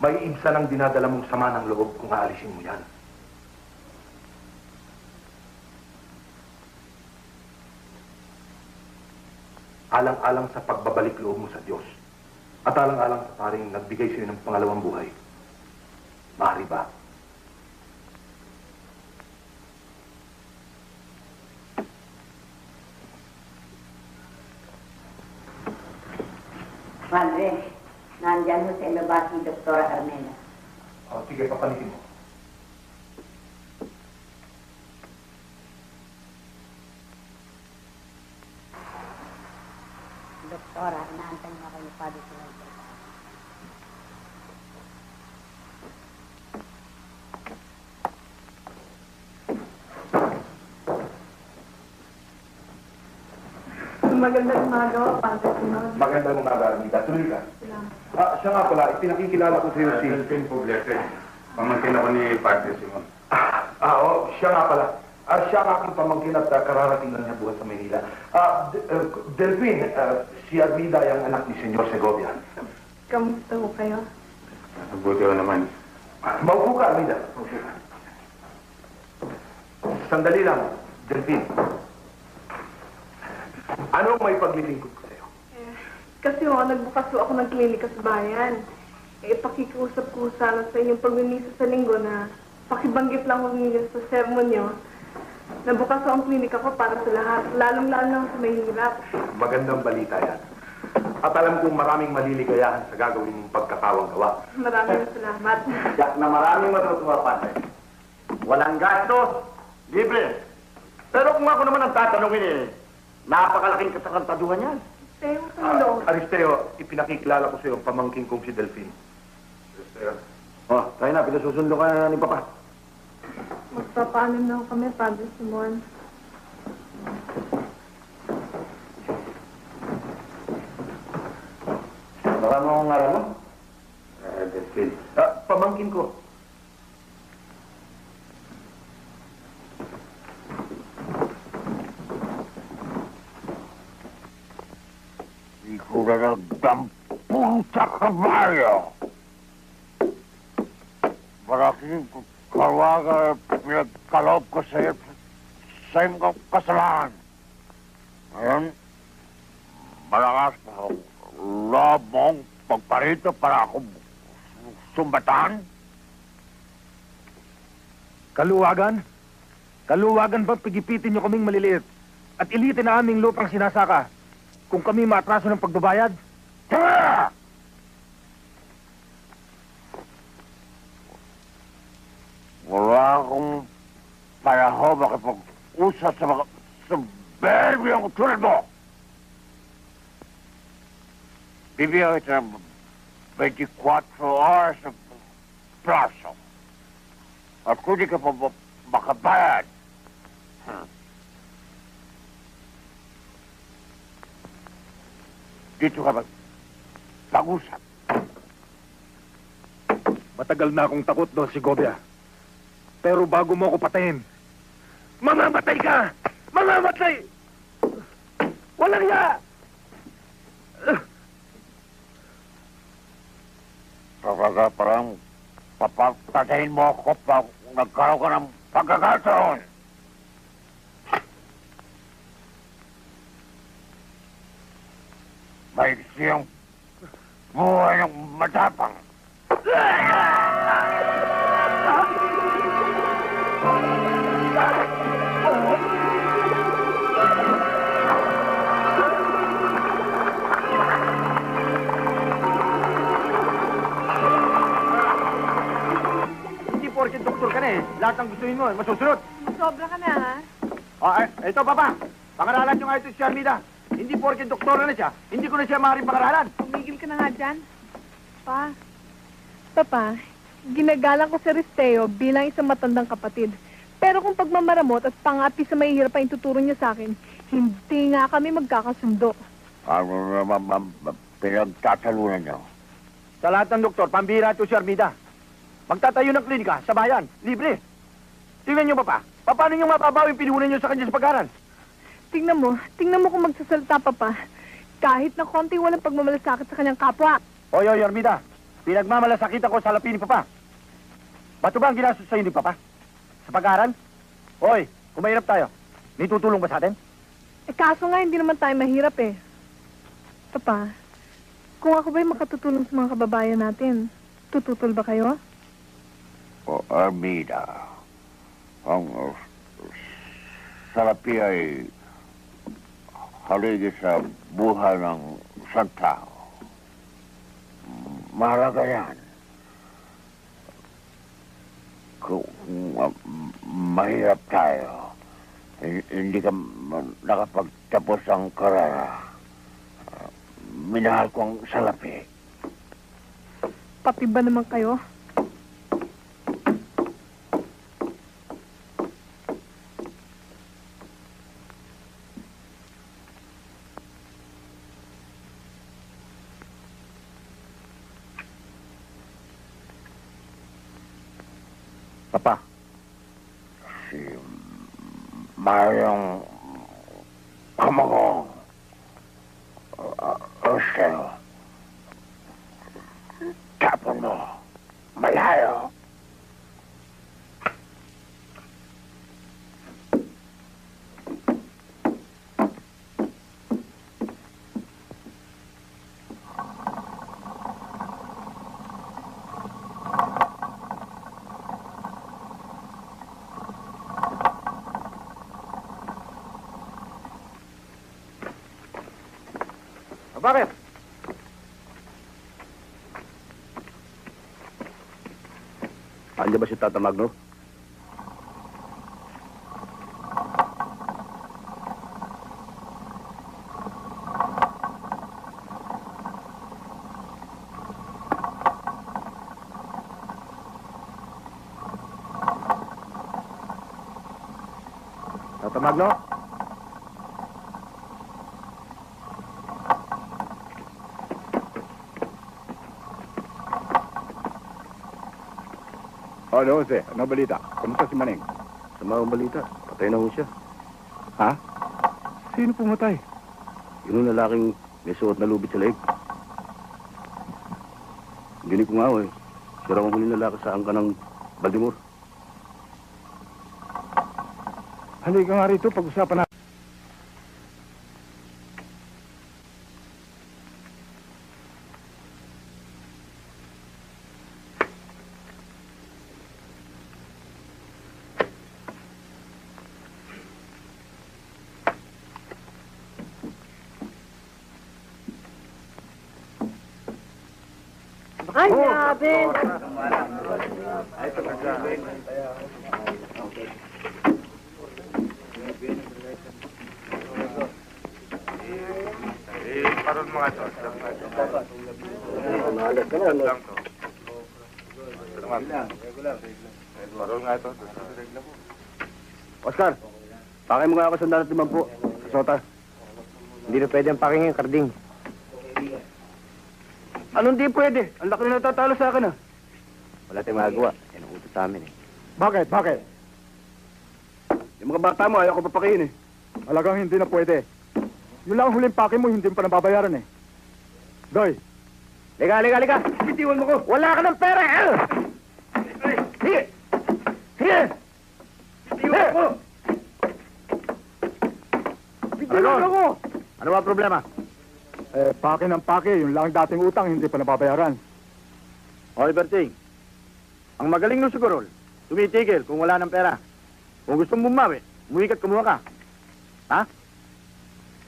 May ibsan ang dinadala mong sama ng loob kung aalisin mo yan. Alang-alang sa pagbabalik loob mo sa Diyos at alang-alang sa paring nagbigay sa'yo ng pangalawang buhay. Maaari ba? Padre, nandiyan mo sa ilabas ni Doktora Carmela. O, sige, papalitin mo. Doktora, inaantay mo kayo pa dito. Magandang umaga, Padre Simon. Magandang umaga, Armita. Tuloy ka. Salamat. Ah, siya nga pala, pinakikilala ko sa iyo si... Delphine Poblete. Pamangkin ako ni Padre Simon. Ah, ah, oh, siya nga pala. Ah, siya nga aking pamangkin at uh, kararating lang niya bukas sa Manila. Ah, uh, Delphine, uh, si Armita ay ang anak ni Senyor Segovia. Kamusta ko kayo? Mabuti ko naman. Ah, maupo ka, Armita. Maupo ka. Sandali lang, Delphine. Anong may paglilingkod ko sa'yo? Eh, kasi o, nagbukas o ako ng klinika sa bayan. Eh, pakikusap ko sana sa inyong pagminisa sa linggo na pakibanggit lang humingan sa sermon nyo Nabukas ang klinika ko para sa lahat, lalong-lalo lang sa may hirap. Magandang balita yan. At alam kong maraming maliligayahan sa gagawin ng pagkakawang-gawa. Maraming salamat. Yak na maraming matutuwa pa. Walang gastos, libre. Pero kung ako naman ang tatanungin eh, napakalaking kasakantaduhan yan. Aristeo, sandong. Uh, Aristeo, ipinakikilala ko sa iyong pamangking kong si Delphine. Aristeo. Oh, tayo na, pinasusundo ka na ni Papa. Magpapaalam na kami, Padre Simon. Baka mo akong aral mo? Uh, Delphine. Uh, pamangkin ko. Dampung sa kabayo. Maraming kawaga pinagkaloob ko sa sa iyong kasalanan. Ngayon, malakas pa ang loob mong pagparito para akong sumbatan. Kaluwagan? Kaluwagan ba pigipitin niyo kaming maliliit at ilitin na aming lupang sinasaka kung kami maatraso ng pagbabayad? Wala akong payaho makipag-usap sa mga suberbiyang tulad mo. Bibigyan kita ng twenty-four hours ng praso. At kung di ka pa makabayad, dito ka mag-usap. Matagal na akong takot doon, Segovia. Pero bago mo ako patayin, mamamatay ka! Mamamatay! Walang ya! Talaga parang papatayin mo ako pag nagkaroon ka ng pagkakataon. May siyang buhay ng matapang. Hindi porket doktor ka na eh. Lahat ng gustuhin mo, masusunod. Sobra ka na, ha? Oh, eh, ito, Papa. Pangaralan nyo nga ito si Armida. Hindi porke doktora na siya, hindi ko na siya maaaring pangaralan. Tumigil ka na nga dyan. Pa, Papa, ginagalang ko si Aristeo bilang isang matandang kapatid. Pero kung pagmamaramot at pangapi sa mahihirap ang ituturo niya sa akin, hindi nga kami magkakasundo. Ano naman pinagtatalunan niyo? Sa lahat ng doktor, pambira ito si Armida. Magtatayo ng klinika sa bayan, libre. Tingnan niyo, Papa, paano niyo mapabawing pinuhunan niyo sa kanya sa pag-aral? Tingnan mo, tingnan mo kung magsasalta, Papa. Kahit na konti walang pagmamalasakit sa kanyang kapwa. Oy, oy, Armida. Pinagmamalasakit ako sa lapi ni Papa. Bato ba ang ginastos sa'yo ni Papa? Sa pag-aaral? Oy, kung mahirap tayo, may tutulong ba sa atin? Eh, kaso nga, hindi naman tayo mahirap eh. Papa, kung ako ba'y makatutulong sa mga kababayan natin, tututol ba kayo? Oh, Armida. Ang salapi ay haligi sa buhay ng isang tao. Mahalaga yan. Kung uh, mahirap tayo, hindi ka nakapagtapos ang karera, uh, minahal ko ang salapi. Pati ba naman kayo? Papa, si Mariong Kamagong Ursel, tapon mo, malayo. Bakit? Andiyan ba si Tata Magno? Tata Magno? Hello, Jose. Ano balita? Kamusta si Maneng? Sama ang balita. Patay na ho siya. Ha? Sino pumatay? Yun ang lalaking may suot na lubid sa leeg. Hindi ko nga ho eh. Sira kong huling lalaki sa angka ng Baltimore. Halika nga rito. Pag-usapan natin. Ay, nabin! Oscar, pakay mo nga ako sa darat naman po. Kasota. Hindi na pwede ang pakinggan, karding. Anong di pwede? Ang laki na natatalo sa akin, ah. Wala tayong magagawa. Yan ang utos sa amin, eh. Bakit? Bakit? Yung mga bata mo, ayaw ko papakihin, eh. Alagang hindi na pwede. Yung lang huling paki mo, hindi mo pa nababayaran, eh. Doy! Liga, liga, liga! Bitiwan mo ko! Wala ka ng pera, eh! Sige! Sige! Bitiwan mo ko! Bitiwan mo ko! Ano ba problema? Eh, pake ng pake, yung lang dating utang, hindi pa nababayaran. Hoy, Berting, ang magaling nung sigurol, tumitigil kung wala ng pera. Kung gustong bumawi, umuwi ka't kumuha ka. Ha?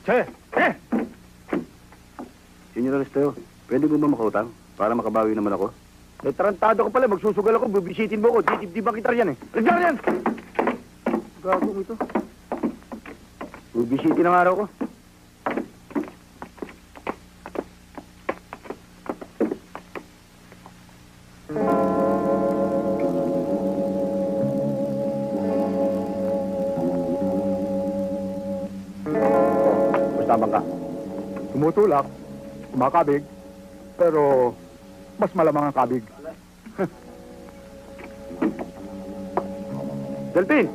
Che! Eh! Senyor Aristeo, pwede mo ba makautang para makabawi naman ako? Eh, tarantado ko pala, magsusugal ako, bubisitin mo ko, ditibdibang kita riyan eh. Riyan yan! Gago mo ito. Bubisitin ang araw ko. Tumutulak, kumakabig, pero mas malamang ang kabig. Delphi,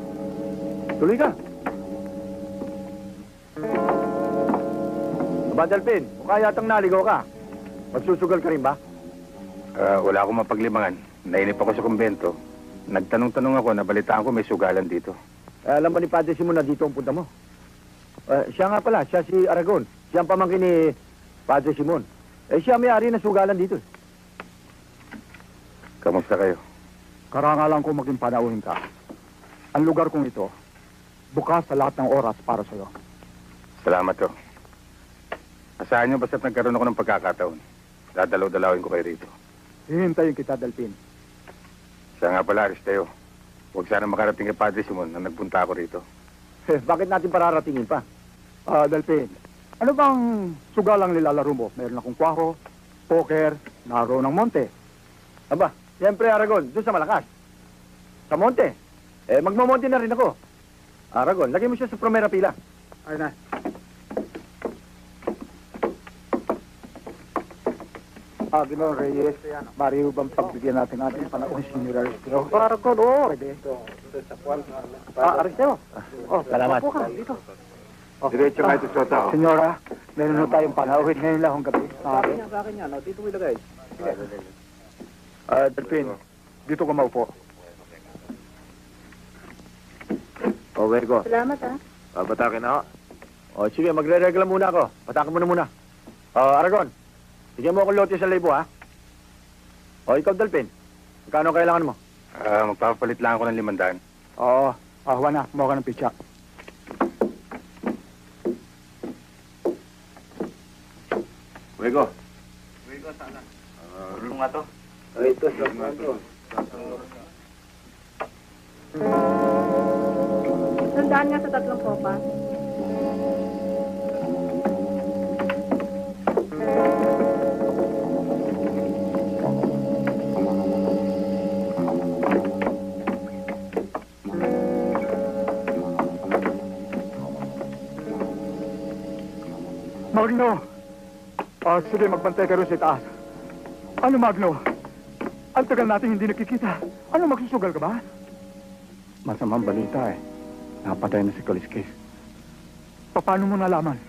tuloy ka. Aba, Delphi, mukha yatang naligaw ka. Magsusugal ka rin ba? Uh, wala akong mapaglimangan. Nainip ako sa kumbento. Nagtanong-tanong ako, nabalitaan ko may sugalan dito. Eh, alam ba ni Padre Simon na dito ang punta mo? Uh, siya nga pala, siya si Aragon. Siya ang pamangkin ni Padre Simon. Eh, siya may-ari na sugalan dito. Kamusta kayo? Karangalan ko maging panauhin ka. Ang lugar kong ito, bukas sa lahat ng oras para sa'yo. Salamat, ho. Asahan nyo basta't nagkaroon ako ng pagkakataon. Dadalaw-dalawin ko kayo rito. Hihintayin kita, Delphin. Siya nga pala, Aristeo. Huwag sana makarating kay Padre Simon na nagpunta ako rito. Eh, bakit natin pararatingin pa? Ah, uh, Delphin. Ano bang sugalang nilalaro mo? Meron akong kwaro, poker, naro ng monte. Aba, siyempre Aragon, doon sa malakas. Sa monte. Eh, magmamonte na rin ako. Aragon, lagay mo siya sa primera pila. Ayun na. Ah, Ginoon Reyes, bariho bang pagbigyan natin natin panahon si Senyor Aristeo? Oh, Aragon, oo. Pwede. Ah, Aristeo. Oh, salamat. Papo ka, dito. Oh, diretso nga ito, Sota. Senyora, meron na tayong panauhin ngayon lang gabi. Sa akin yan, sa akin yan. Dito mo ilagay. Ah, Delphin, dito ka maupo. O, Virgo. Salamat, ha. Ah, batakin ako. O, sige, magre-regla muna ako. Batakin mo na muna. Ah, Aragon, bigyan mo akong lote sa libo, ha. O, ikaw, Delphin, magkano kailangan mo? Ah, magpapalit lang ako ng limandaan. Oo. Ah, huwa na. Kumuha ka ng pitsa. Rico. Rico, sana. Gusto nga to. Ito, saan nga to. Nandaan nga sa tatlong popa. Magno! Ah, sige, magbantay ka rin sa taas. Ano, Magno? Ang tagal natin hindi nakikita. Ano, magsusugal ka ba? Masamang balita eh. Napatay na si Kaliskis. Paano mo nalaman?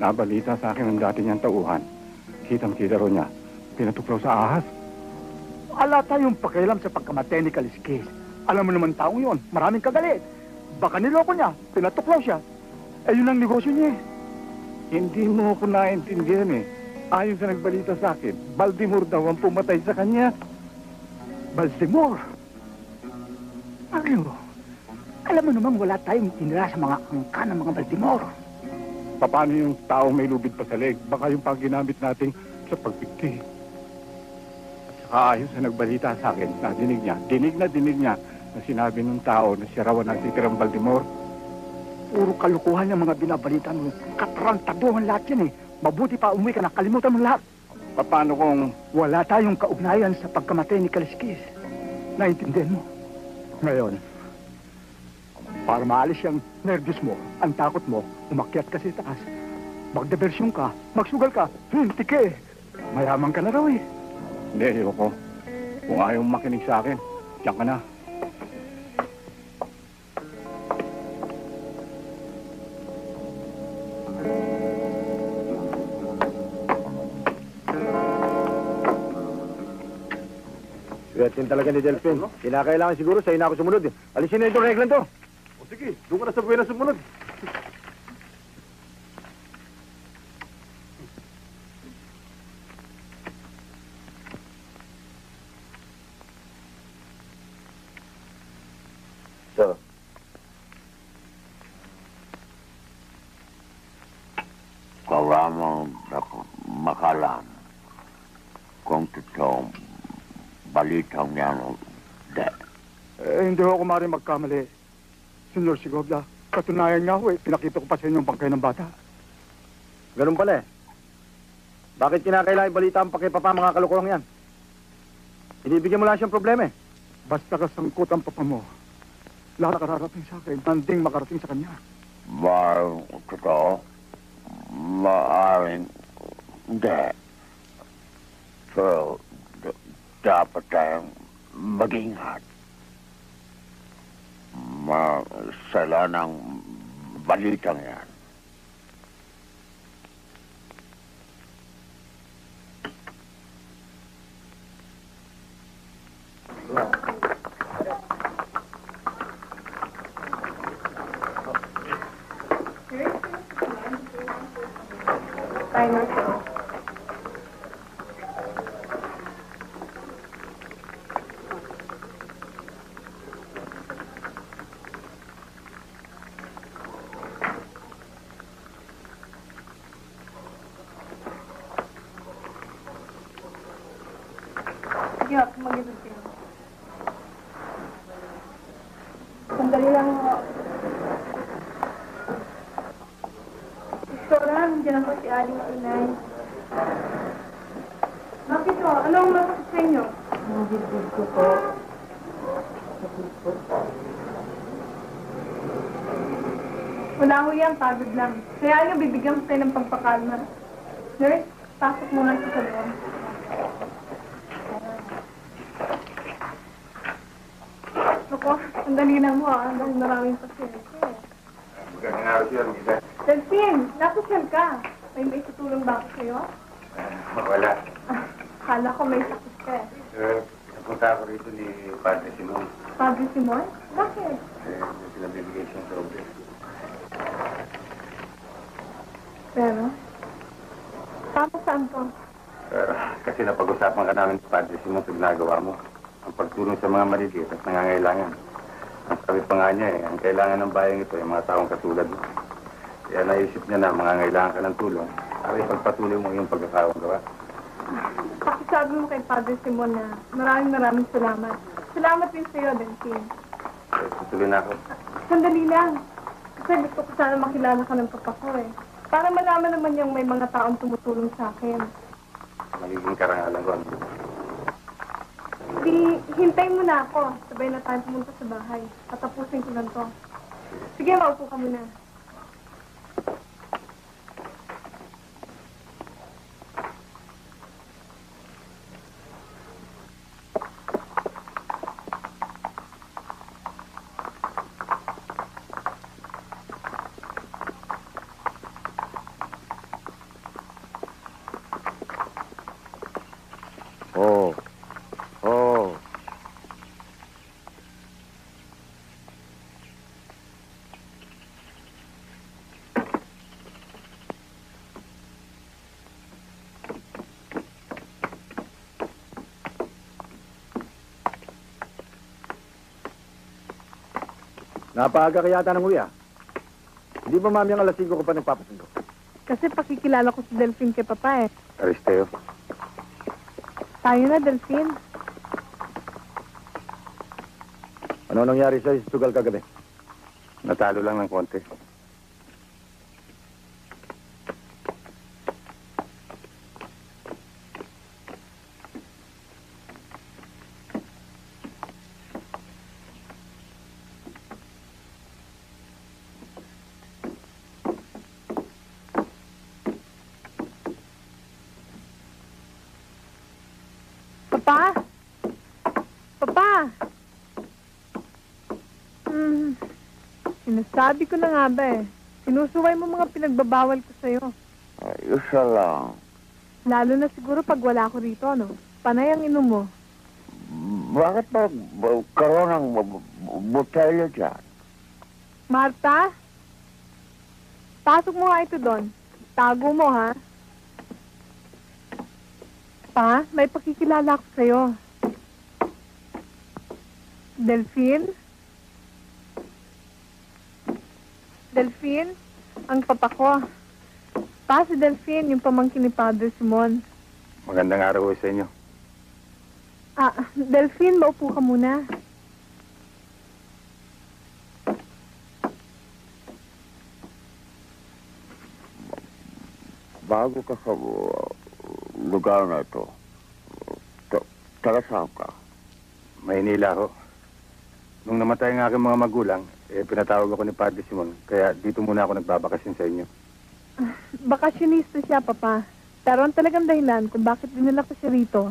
Nabalita sa akin ang dati niyang tauhan. Kitang-kita rin niya. Pinatuklaw sa ahas. Ala tayong pakialam sa pagkamatay ni Kaliskis. Alam mo naman tao yun. Maraming kagalit. Baka niloko niya. Pinatuklaw siya. Eh, yun ang negosyo niya eh. Hindi mo ako naintindihan eh. Ayon sa nagbalita sa akin, Baltimore daw ang pumatay sa kanya. Baltimore? Magno, alam mo namang wala tayong tinira sa mga angka ng mga Baltimore. Paano yung tao may lubid pa sa leg? Baka yung pang ginamit natin sa pagpikti. At saka ayon sa nagbalita sa akin, nadinig niya, dinig na dinig niya na sinabi ng tao na sirawan ang titirang Baltimore. Puro kalukuhan yung mga binabalita mo. Katrantaduhan lahat yan eh. Mabuti pa umuwi ka na. Kalimutan mo lahat. Paano kung... Wala tayong kaugnayan sa pagkamatay ni Kaliskis. Naintindihan mo? Ngayon, para maalis yung nervous mo, ang takot mo, umakyat ka sa taas. Magdebersyon ka, magsugal ka, hintik eh. Mayaman ka na raw eh. Hindi, ayoko. Kung ayaw makinig sa akin, diyan ka na. Swertin talaga ni Delphine. Kinakailangan siguro sa'yo na ako sumunod eh. Alisin na itong reglan to. O sige, doon ka na sa buhay na sumunod. So. Karamang makalan kung tutong balitang niya ng de. Eh, hindi ako maaaring magkamali. Senyor Segovia, katunayan nga ako eh. Pinakita ko pa sa inyo ang bangkay ng bata. Ganun pala eh. Bakit kinakailangan balita ang pakipapa mga kalukuhang yan? Inibigyan mo lang siyang problema eh. Basta kasangkot ang papa mo, lahat nakararating sa akin, nanding makarating sa kanya. Maaaring totoo, maaaring de. Pero, dapat tayong mag-ingat. Masala ng balitang yan. Pagod lang. Kaya nga, bibigyan ko kayo ng pagpakalma. Nurse, pasok muna sa salon. Ako, ang dali na mo ah. Ang dali maraming pasyente. Magandang araw siya, Rita. Delphine, nakusal ka. May may tutulong ba ako sa'yo? Uh, wala. Ah, kala ko may susus ka eh. Sir, napunta ako rito ni Padre Simon. Padre Simon? Bakit? Eh, sinabibigay siyang problem. Pero, tapos saan to? Pero, kasi napag-usapan ka namin sa Padre Simon sa ginagawa mo. Ang pagtulong sa mga maliliit at nangangailangan. Ang sabi pa nga niya eh, ang kailangan ng bayang ito ay mga taong katulad mo. Kaya naisip niya na mangangailangan ka ng tulong. Ari, pagpatuloy mo yung pagkakawang gawa. Pakisabi mo kay Padre Simon na maraming maraming salamat. Salamat rin sa'yo, Delphine. Tutuloy na ako. Sandali lang. Kasi gusto ko sana makilala ka ng papa ko eh. Para malaman naman yung may mga taong tumutulong sa akin. Magiging karangalan ko ang Di, hintay mo na ako. Sabay na tayo pumunta sa bahay. Patapusin ko lang to. Sige, maupo ka muna. Napaaga kaya yata ng uwi ah. Hindi ba mami ang alas singko ko pa nagpapasundo? Kasi pakikilala ko si Delphine kay Papa eh. Aristeo. Tayo na, Delphine. Ano nangyari sa'yo sa sugal kagabi? Natalo lang ng konti. Papa? Papa? Hmm. Sinasabi ko na nga ba eh. Sinusuway mo mga pinagbabawal ko sa'yo. Ayos lang. Lalo na siguro pag wala ko rito, no? Panay ang inom mo. Bakit pa karoon ng botelya dyan? Marta? Pasok mo nga ito doon. Tago mo, ha? Pa, may pakikilala ko sa'yo. Delphine? Delphine? Ang papa ko. Pa, si Delphine, yung pamangkin ni Padre Simon. Magandang araw sa inyo. Ah, Delphine, maupo ka muna. Bago ka sa lugar na ito. Talasang ka. Maynila ho. Nung namatay ng aking mga magulang, eh, pinatawag ako ni Padre Simon. Kaya dito muna ako nagbabakasin sa inyo. Uh, bakasyonista siya, Papa. Pero ang talagang dahilan kung bakit dinala ko siya rito,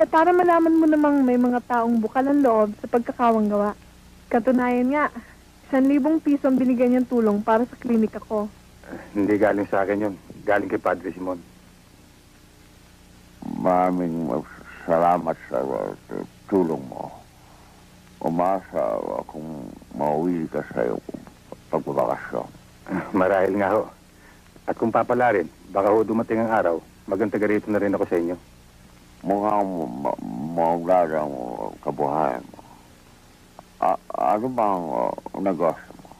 eh para malaman mo namang may mga taong bukal ang loob sa pagkakawang gawa. Katunayan nga, isang libong piso ang binigyan niyang tulong para sa klinika ko. Uh, hindi galing sa akin yun. Galing kay Padre Simon. Maraming salamat sa tulong mo. Umasa akong mauwi ka sa iyo kung pagbabakasyon. Marahil nga ho. At kung papala rin, baka ho dumating ang araw, magantagarito na rin ako sa inyo. Mukhang maunglada ang kabuhayan mo. Ano bang negosyo mo?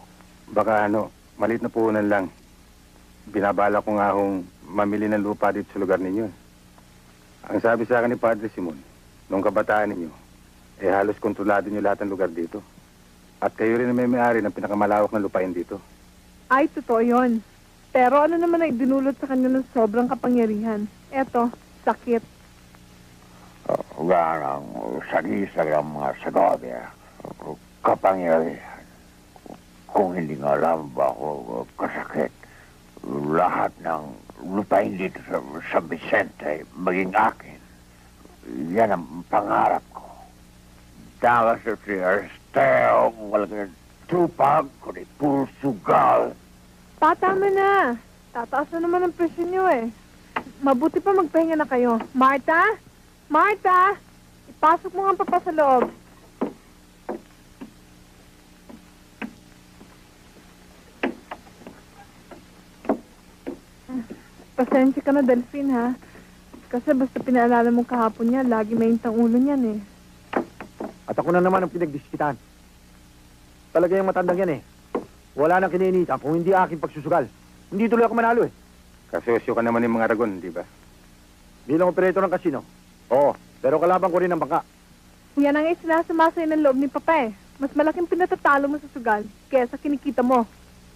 Baka ano, maliit na puhunan lang. Binabala ko nga hong mamili ng lupa dito sa lugar ninyo. Ang sabi sa akin ni Padre Simon, nung kabataan ninyo, eh halos kontrolado niyo lahat ng lugar dito. At kayo rin ang may-may-ari ng pinakamalawak na lupain dito. Ay, totoo yun. Pero ano naman ay dinulot sa kanya ng sobrang kapangyarihan? Eto, sakit. Huwag ang sagisag ang mga sagabi. Kapangyarihan. Kung hindi nga alam ba ako kasakit, lahat ng lupain dito sa San Vicente, maging akin. Yan ang pangarap ko. Dawas sa si Aristeo, walang tupag, kundi puro sugal. Patama na. Tataas na naman ang presyo niyo eh. Mabuti pa magpahinga na kayo. Marta? Marta? Ipasok mo ang papa sa loob. Pasensya ka na, Delphine, ha? Kasi basta pinaalala mo kahapon niya, lagi maintang ulo niyan, eh. At ako na naman ang pinagdiskitan. Talaga yung matandang yan, eh. Wala nang kininitan kung hindi aking pagsusugal. Hindi tuloy ako manalo, eh. Kasosyo ka naman ng mga Aragon, di ba? Bilang operator ng kasino. Oo, pero kalabang ko rin ang bangka. Yan ang isinasamasayo ng loob ni Papa eh. Mas malaking pinatatalo mo sa sugal kaysa kinikita mo.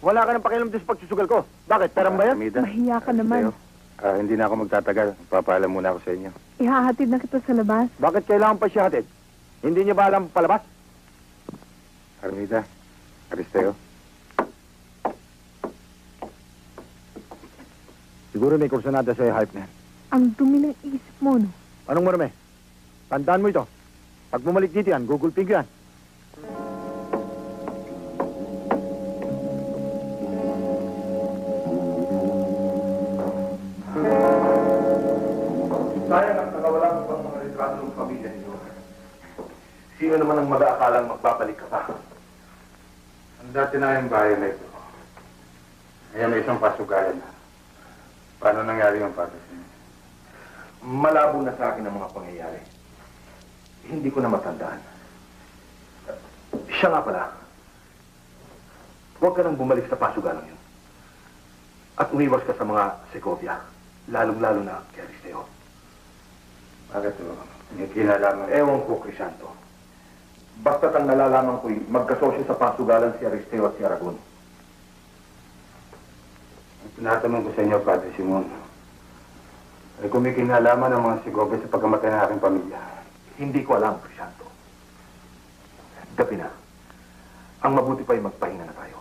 Wala ka ng pakialam doon sa pagsusugal ko. Bakit? Parang ba yan? Mahiya ka naman. Ah, hindi na ako magtatagal. Papaalam muna ako sa inyo. Ihahatid na kita sa labas. Bakit kailangan pa siya hatid? Hindi niya ba alam palabas? Armida, Aristeo. Siguro may kursanada sa'yo, hype na. Ang dumi ng isip mo, no? Anong marami? Tandaan mo ito. Pag bumalik dito yan, gugulping yan. Sino naman ang mag-aakalang magbabalik ka pa? Ang dati na yung bayan na ito. Ngayon may isang pasugayan na. Paano nangyari yung pagkasin? Malabo na sa akin ang mga pangyayari. Hindi ko na matandaan. Siya nga pala. Huwag ka nang bumalik sa pasugalang yun. At umiwas ka sa mga Segovia. Lalong-lalo na kay Aristeo. Bakit ito? May kinalaman. Ewan ko, Crisanto. Basta't ang nalalaman ko'y magkasosyo sa pasugalan si Aristeo at si Aragon. Tinatanong ko sa inyo, Padre Simon, ay kung may kinalaman ng mga Segovia sa pagkamatay ng aking pamilya. Hindi ko alam, Crisanto. Gabi na. Ang mabuti pa'y magpahinga na tayo.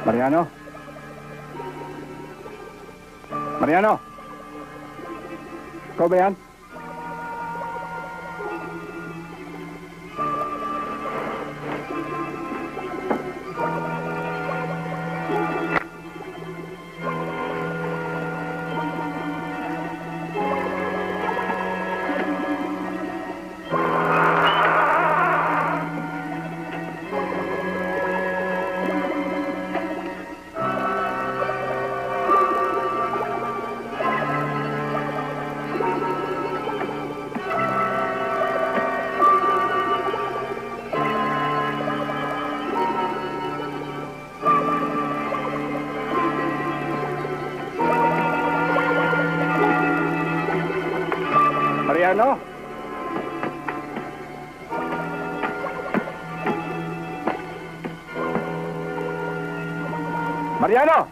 Mariano? Mariano? Ikaw ba yan? Mariano? Mariano!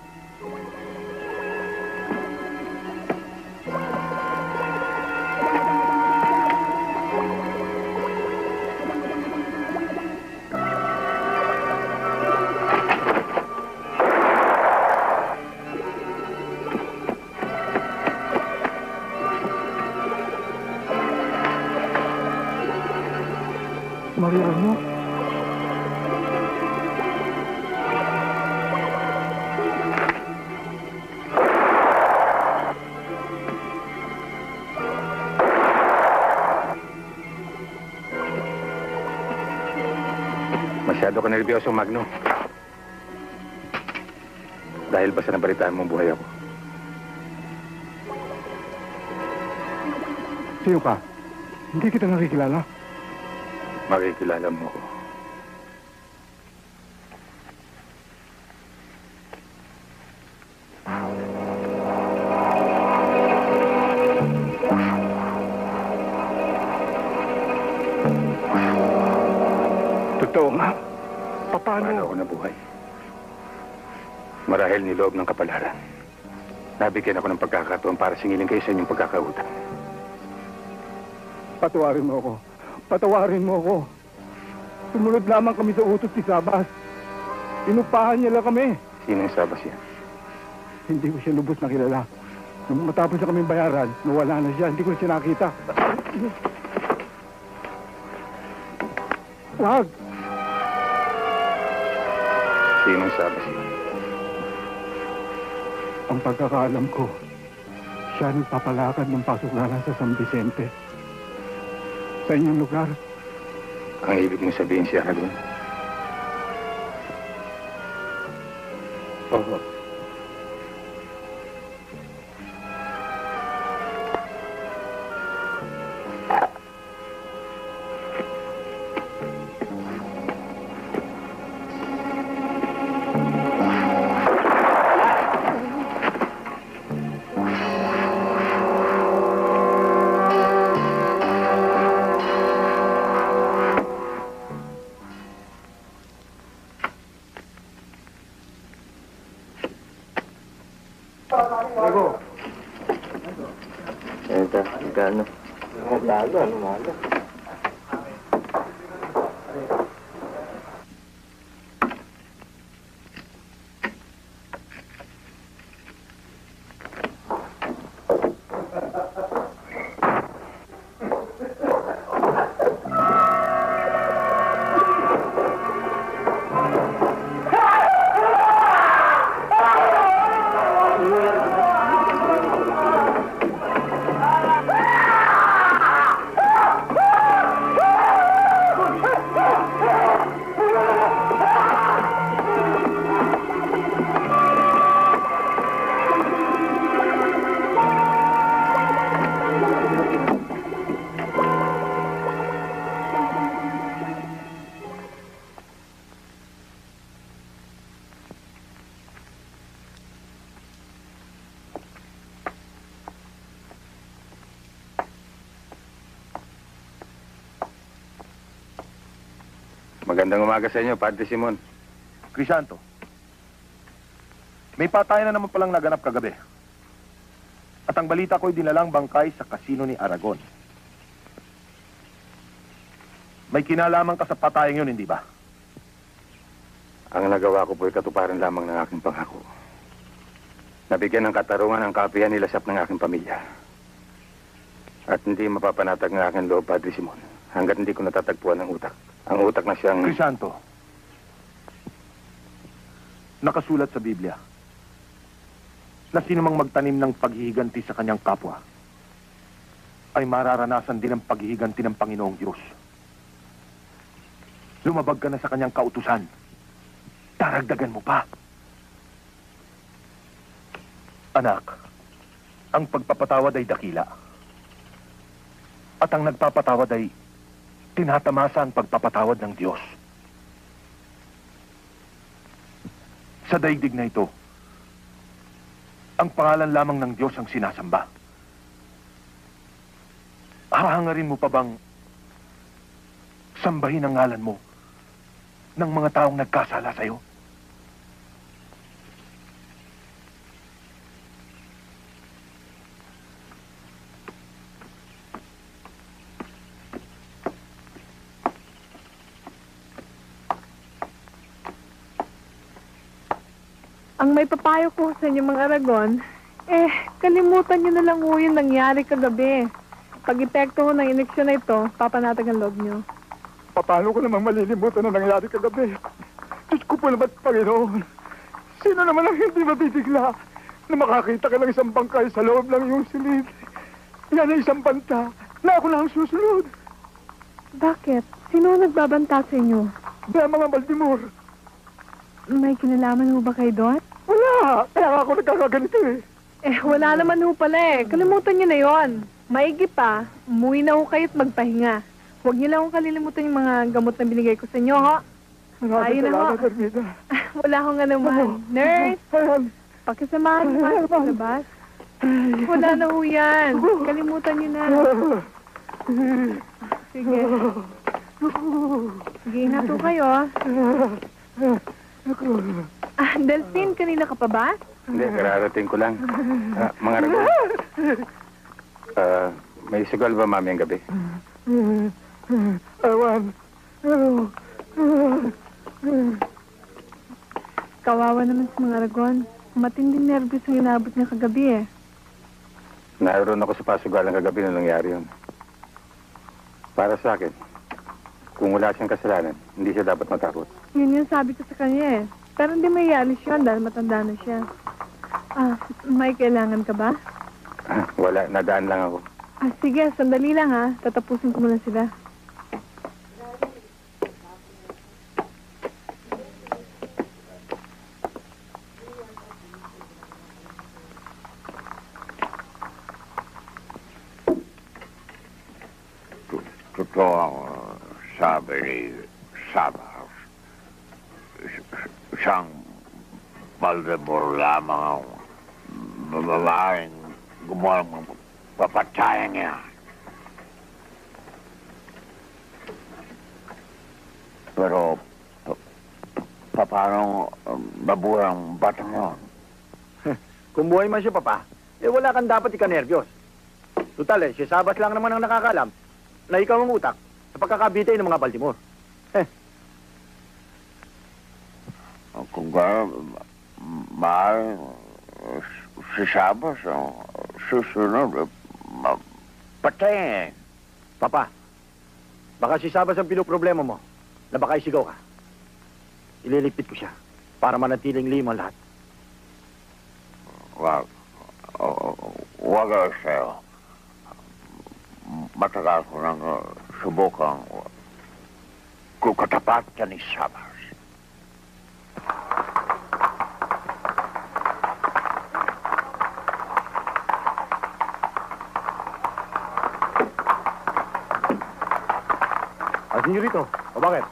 Masyado ka nervyoso, Magno. Dahil basta nabalitaan mong buhay ako. Sino ka? Hindi kita nakikilala. Makikilala mo ako. Totoo nga. Paano? Paano ako nabuhay? Marahil niloob ng kapalaran. Nabigyan ako ng pagkakataon para singilin kayo sa inyong pagkakautang. Patawarin mo ako. Patawarin mo ako. Sumunod lamang kami sa utos ni Sabas. Inupahan niya lang kami. Sino yung Sabas yan? Hindi ko siya lubos nakilala. Nung matapos na kaming bayaran, nawala na siya. Hindi ko siya nakita. Wag! Sino yung Sabas yan? Ang pagkakaalam ko, siya nagpapalakad ng pasuklanan sa San Vicente. Sa inyong lugar. Ang ibig mong sabihin siya, Harlon? Oo. Magandang umaga sa inyo, Padre Simon. Crisanto, may patay na naman palang naganap kagabi. At ang balita ko'y dinalang bangkay sa kasino ni Aragon. May kinalaman ka sa patayang yun, hindi ba? Ang nagawa ko po'y katuparan lamang ng aking pangako. Nabigyan ng katarungan ang kapihan nila sap ng aking pamilya. At hindi mapapanatag ng aking loob, Padre Simon, hanggat hindi ko natatagpuan ng utak. Ang utak na siyang... Crisanto, nakasulat sa Biblia na sinumang magtanim ng paghihiganti sa kanyang kapwa ay mararanasan din ang paghihiganti ng Panginoong Diyos. Lumabag ka na sa kanyang kautusan. Daragdagan mo pa. Anak, ang pagpapatawad ay dakila. At ang nagpapatawad ay tinatamasa ang pagpapatawad ng Diyos. Sa daigdig na ito, ang pangalan lamang ng Diyos ang sinasamba. Hahangarin mo pa bang sambahin ang ngalan mo ng mga taong nagkasala sa'yo? Ang may papayo ko sa inyo, mga Aragon, eh, kalimutan nyo na lang po yung nangyari kagabi. Pag-epekto ko ng ineksyon na ito, papanatag ang loob nyo. Paano ko namang malilimutan ang nangyari kagabi? Diyos ko po naman, Panginoon. Sino naman ang hindi mabibigla na makakita ka ng isang bangkay sa loob ng iyong silid? Yan ay isang banta na ako na ang susunod. Bakit? Sino ang nagbabanta sa inyo? na mga Baltimore. May kinalaman ho ba kayo doon? Wala! Kaya ako nagkakaganito eh. Eh, wala naman ho pala eh. Kalimutan niyo na yon. Maigi pa, umuwi na ho kayo at magpahinga. Huwag niyo lang ho kalilimutan yung mga gamot na binigay ko sa inyo, ho. Ayun na ho. Wala ho nga naman. Nurse, pakisamahan pa sa labas. Wala na ho yan. Kalimutan niyo na. Sige. Sige, ingat ho kayo. Ah, Delphine, kanina ka pa ba? Hindi, kararating ko lang. Ah, mga rago. Ah, may sugal ba mami ang gabi? Awan. Kawawa naman si mga ragon. Matinding nervous ang inabot niya kagabi eh. Naroon ako sa pasugalan kagabi nung nangyari yun. Para sa akin, kung wala siyang kasalanan, hindi siya dapat matakot. Yun yung sabi ko sa kanya eh. Pero hindi may ialis yun dahil matanda na siya. Ah, may kailangan ka ba? Ah, wala. Nadaan lang ako. Ah, sige. Sandali lang ha. Tatapusin ko muna sila. Totoo ako sabi ni Sabah. Isang Baltimore lamang ako. Babaeng gumawa ng papatayan niya. Pero paano babuhay ang batang yun? Kung buhay man siya, Papa, eh wala kang dapat ikanerbiyos. Tutal eh, si Sabas lang naman ang nakakalam na ikaw ang utak sa pagkakabitay ng mga Baltimore. Kung gano'n, mahal si Sabas ang susunod, patayin. Papa, baka si Sabas ang pinuproblema mo na baka isigaw ka. Ililigpit ko siya para manatiling lima lahat. Wag. Wag ako sa'yo. Matagal ko nang subukang kukatapat ka ni Sabas. Asin nyo rito. O bakit?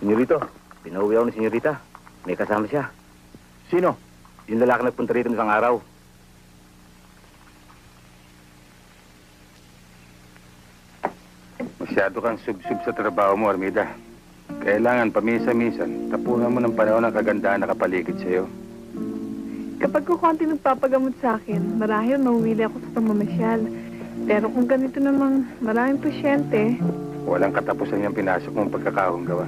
Senyorito, pinauwi ako ni senyorita. May kasama siya. Sino? Yung lalaki nagpunta rito ng isang araw. Masyado kang sub-sub sa trabaho mo, Armida. Kailangan pamisa-misan, tapunan mo ng panahon ang kagandahan na kapaligid sa'yo. Kapag ko konti nagpapagamot sa'kin, marahil mawili ako sa pamamasyal. Pero kung ganito namang maraming pasyente... Walang katapusan yung pinasok mong pagkakahong gawa.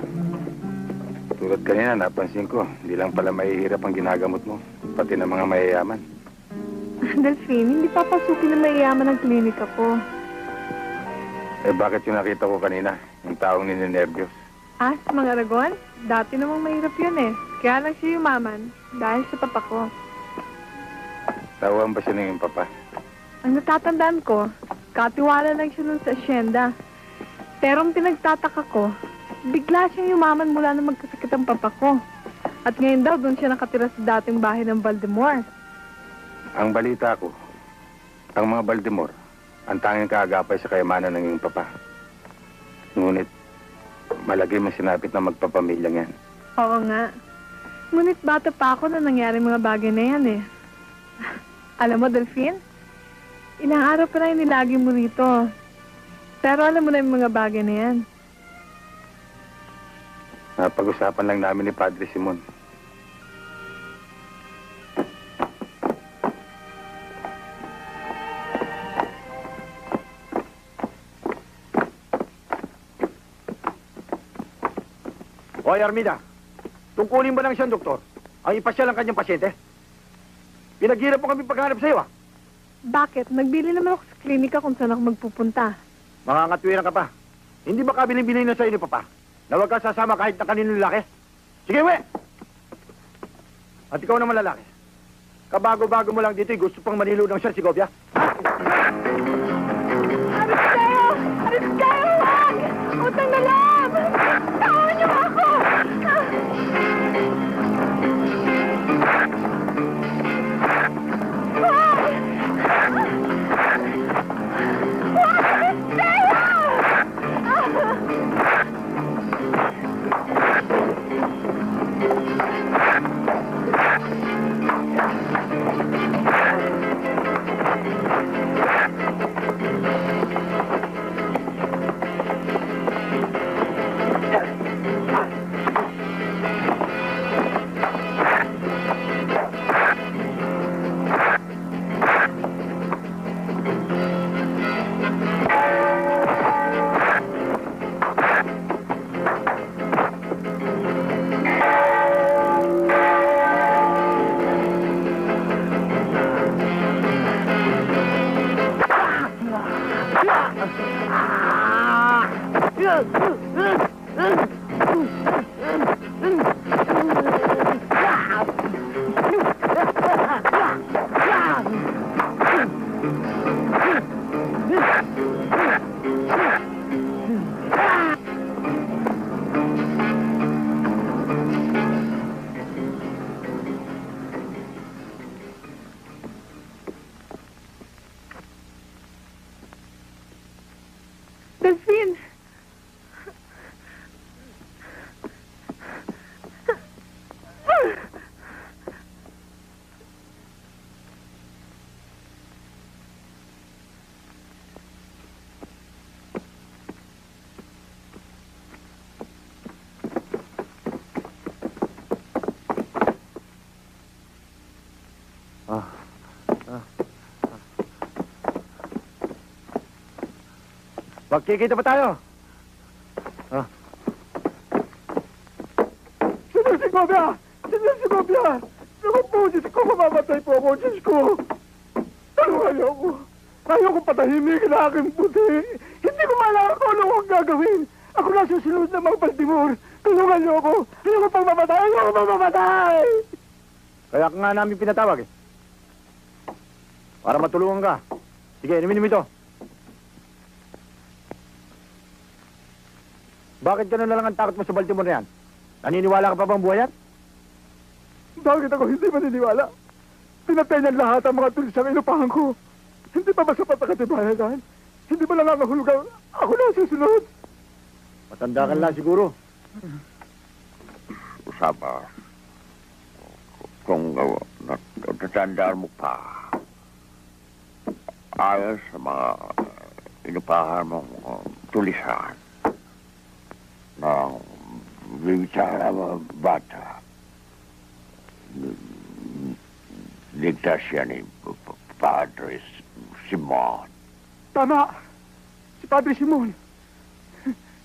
Tulad kanina, napansin ko, hindi lang pala mahihirap ang ginagamot mo, pati ng mga mayayaman. Delphine, hindi papasukin na mayayaman ang klinika ko. Eh, bakit yung nakita ko kanina? Yung taong nininerbiyos? Ah, sa mga Aragon? Dati namang mahirap yun eh. Kaya lang siya umaman. Dahil sa papa ko. Tawaan ba siya ng yung papa? Ang natatandaan ko, katiwala lang siya nun sa asyenda. Pero ang pinagtataka ko, bigla siyang umaman mula na magkasakit ang papa ko. At ngayon daw, doon siya nakatira sa dating bahay ng Baltimore. Ang balita ko, ang mga Baltimore, ang tanging kaagapay sa kayamanan ng iyong papa. Ngunit, malagay mo sinapit na magpapamilya niyan. Oo nga. Ngunit bata pa ako na nangyari mga bagay na yan eh. Alam mo, Delphine, ilang araw pa na inilagi mo rito. Pero alam mo na yung mga bagay na yan. Napag-usapan lang namin ni Padre Simon. Hoy, Armida, tungkulin ba lang siyang doktor? Ang ipasyal ang kanyang pasyente? Pinaghirap mo kami paghanap sa iyo, ah. Bakit? Nagbili naman ako sa klinika kung saan ako magpupunta. Mangangatwiran ka pa. Hindi ba kabilin-bilin na sa iyo ni Papa? Na huwag ka sasama kahit na kaninong lalaki? Sige, we! At ikaw naman lalaki. Kabago-bago mo lang dito, gusto pang manilo ng siya si Govia. Magkikita pa tayo. Ah. Sino si Bobya? Sino si Bobya? Naku po, Diyos ko, mamamatay po ako, Diyos ko. Pero ayoko. Ayoko patahimik na aking puti. Hindi ko malaman kung ano ang gagawin. Ako na susunod na mga Baltimor. Tulungan niyo ako. Ayoko pang mamatay. Ayoko pang mamatay. Kaya ka nga namin pinatawag eh. Para matulungan ka. Sige, inimin mo ito. Bakit gano'n na lang ang takot mo sa Baltimore na yan? Naniniwala ka pa bang buhay yan? Bakit ako hindi maniniwala? Pinatay niyan lahat ang mga tulisang inupahan ko. Hindi pa ba sapat ang katibayan? Hindi ba lang ang mahulugan? Ako na susunod. Matanda ka lang siguro. Usaba, kung natandaan mo pa, ayos sa mga inupahan mong tulisan, ang bibicara ng bata. Ligtas siya ni Padre Simon. Tama! Si Padre Simon.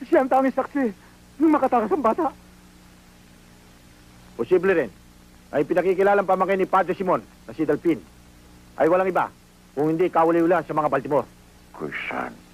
Siya ang tanging saksi nung makatakas ang bata. Posible rin ay pinakikilalang pamangkin ni Padre Simon na si Dalpin. Ay walang iba kung hindi kawali-wala sa mga Baltimore. Kusan.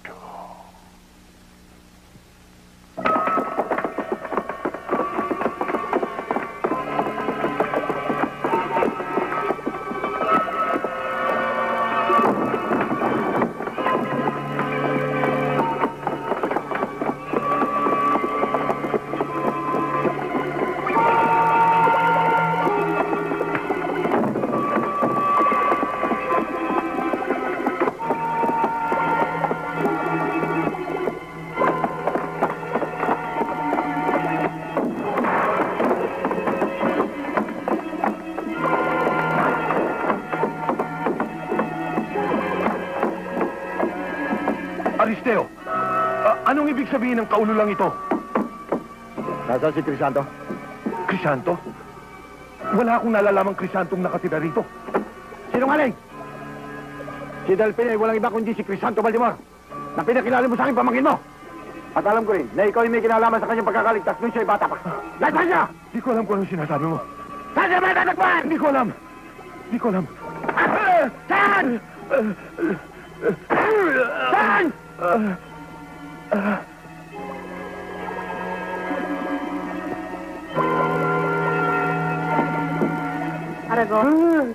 Aristeo, uh, anong ibig sabihin ng kaulo lang ito? Nasaan si Crisanto? Crisanto? Wala akong nalalamang Crisantong nakatira rito. Sinungaling! Si Dalpin ay walang iba kundi si Crisanto Baltimore na pinakilala mo sa akin pamangkin mo. At alam ko rin na ikaw ay may kinalaman sa kanyang pagkakaligtas nung siya'y bata pa. Nasaan siya? Di ko alam kung anong sinasabi mo. Saan siya may tatagpuan? Di ko alam. Di ko alam. Ah, saan? Uh, uh, saan? Uh, uh. Aragon? Uh.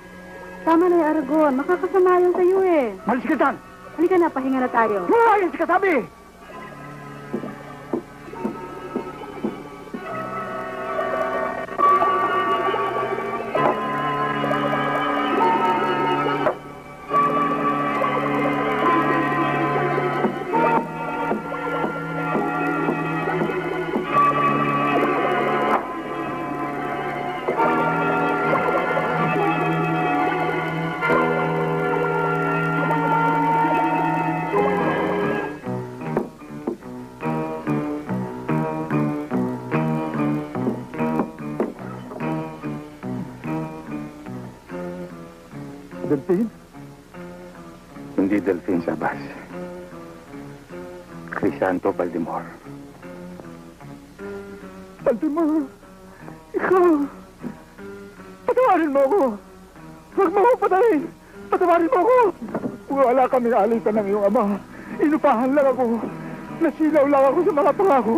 Tama na eh, Aragon. Makakasama yun sa'yo eh. Malis ka dyan! Halika na, pahinga na tayo. Uh, ayos ka sabi! Delfin? Hindi Delfin Sabas. Crisanto Baltimore. Baltimore! Ikaw! Patawarin mo ako! Huwag mo ako patayin! Patawarin mo ako! Wala kami alitan ng iyong ama. Inupahan lang ako. Nasilaw lang ako sa mga pangako.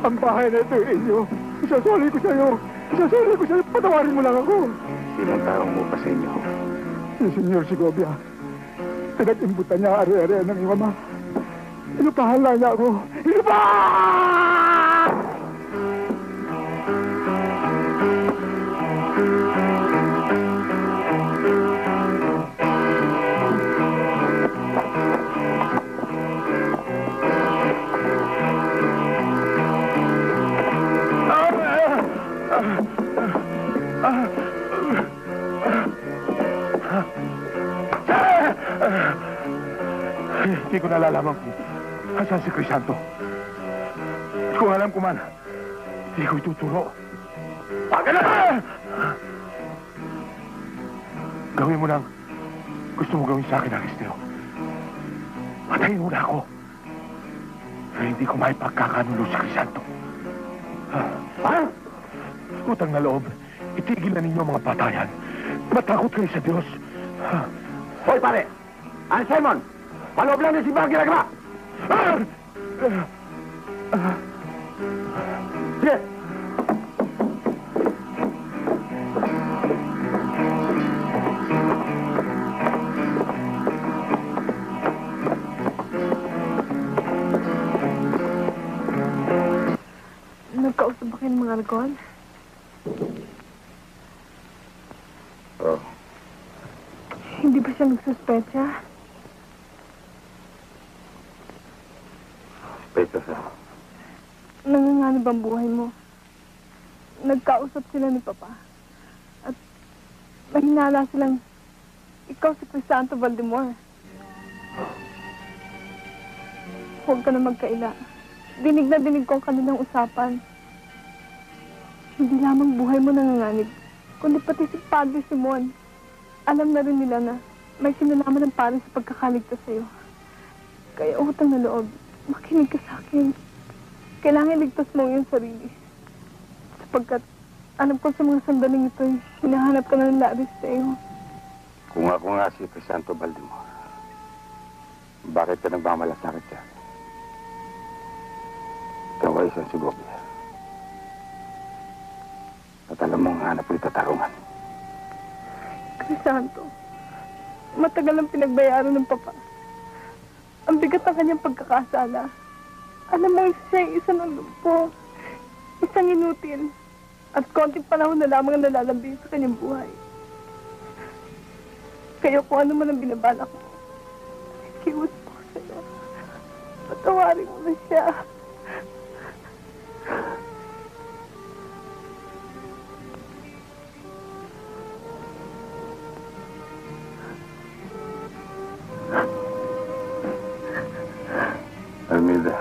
Ang bahay na ito ay inyo. Isasoli ko sa'yo. Isasoli ko sa'yo. Patawarin mo lang ako. Ilang taong mo pa sa inyo? Si Senyor Segovia. Pinag-imbutan niya are-are ng iyong ama. Inupahan lang niya ako. Inupahan! Hindi ko nalalaman kung asan si Crisanto. Kung alam ko man, hindi ko ituturo. Pagkala! Gawin mo nang gusto mo gawin sa akin, Aristeo. Patayin mo na ako. Pero hindi ko may pagkakanulo si Crisanto. Ha? Utang na loob, itigil na ninyo ang mga patayan. Matakot kayo sa Diyos. Hoy, pare! Anselmon! Paloob lang ni Simba ang ginagawa! Sige! Nagkausap ba kayo ng mga Argon? Oo. Oh. Hindi ba siya nagsuspecha? Suspecha siya. Nangangano bang buhay mo? Nagkausap sila ni Papa. At mahinala silang ikaw si Crisanto Valdemar. Huwag ka na magkaila. Dinig na dinig ko ang kanilang usapan. Hindi lamang buhay mo nanganganig, kundi pati si Padre Simon. Alam na rin nila na may sinalaman ng pare sa pagkakaligtas sa'yo. Kaya utang na loob, makinig ka sa'kin. Kailangan ligtas mo ang iyong sarili. Sapagkat alam ko sa mga sandaling ito, hinahanap ka na ng labis sa'yo. Kung ako nga si Crisanto Valdemar, bakit ka nagmamalasakit siya? Ikaw ay isang Segovia. At alam mong hanap ulit at tarungan. Crisanto, matagal ang pinagbayaran ng Papa. Ang bigat ang kanyang pagkakasala. Alam mo, siya'y isang lumpo, isang inutil, at konting panahon na lamang ang nalalambing sa kanyang buhay. Kaya kung ano man ang binabalak mo, kiwas po sa'yo. Patawarin mo na siya. Almida. Almida.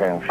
change.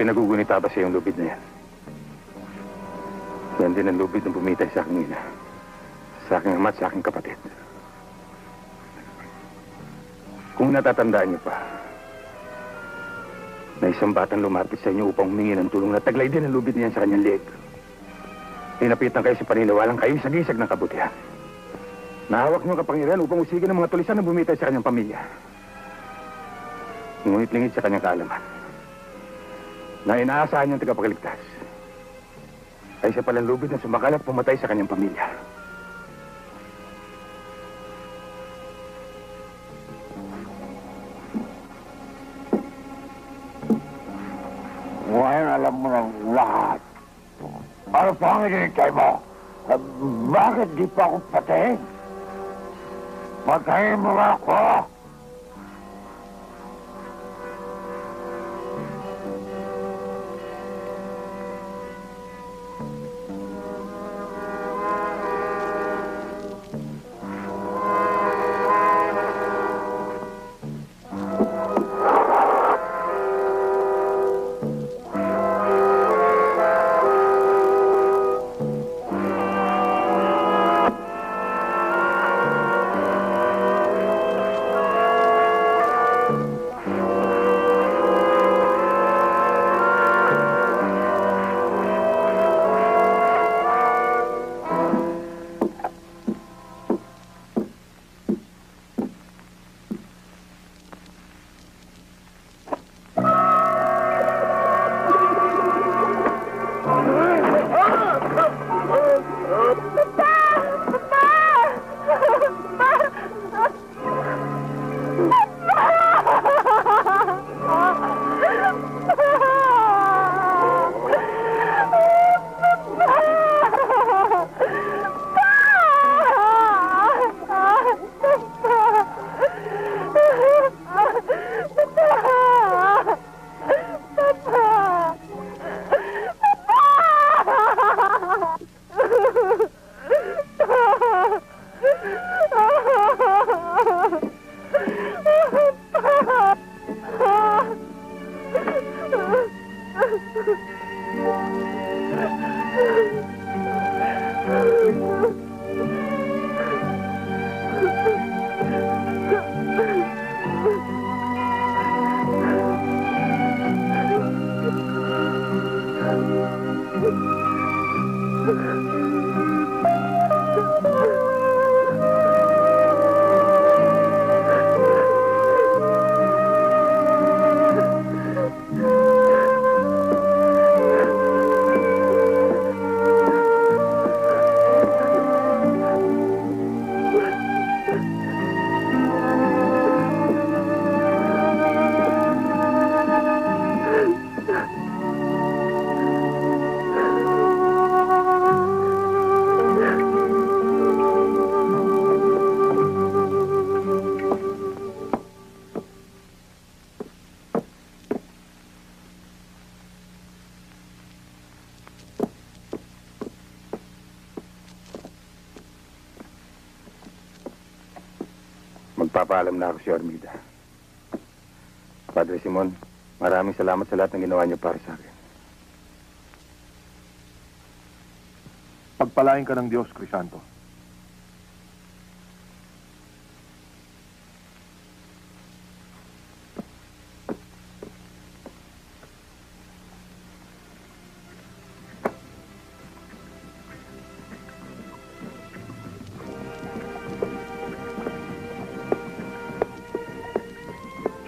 Pinagugunita ba siya yung lupid na yan? Yan din ang lupid ng pumitay sa aking ina, sa aking ama at sa aking kapatid. Kung natatandaan niyo pa, na isang batang lumapit sa inyo upang humingi ng tulong na taglay din ang lupid niyan sa kanyang leeg. Pinapitan kayo sa paniniwalang kayo isag-isag ng kabutihan. Nahawak niyo ang kapangyarihan upang usigin ng mga tulisan na bumitay sa kanyang pamilya. Ngunit lingit sa kanyang kaalaman na inaasahan niyang tagapagligtas ay siya palang lubid na sumakal at pumatay sa kanyang pamilya. Ngayon alam mo ng lahat. Ano pang hinihintay mo? Bakit di pa ako patayin? Patayin mo ba ako? Magpapaalam na ako si Armida. Padre Simon, maraming salamat sa lahat ng ginawa niyo para sa akin. Pagpalain ka ng Diyos, Crisanto.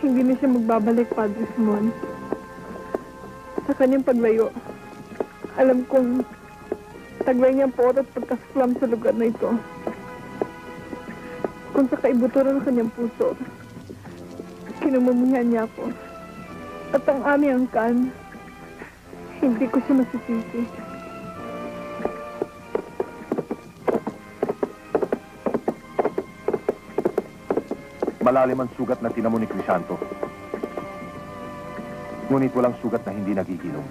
Hindi na siya magbabalik, Padre Simon. Sa kanyang paglayo, alam kong taglay niya ang poot at pagkasuklam sa lugar na ito. Kung sa kaibuturan ng kanyang puso, kinumumuhian niya ako. At ang aming angkan, hindi ko siya masisisi. Malalim ang sugat na tinamo ni Crisanto. Ngunit walang sugat na hindi nagigilong.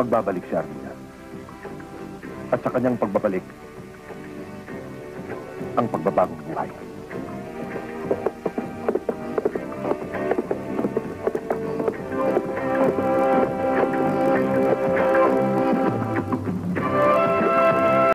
Magbabalik si Armida. At sa kanyang pagbabalik, ang pagbabagong buhay.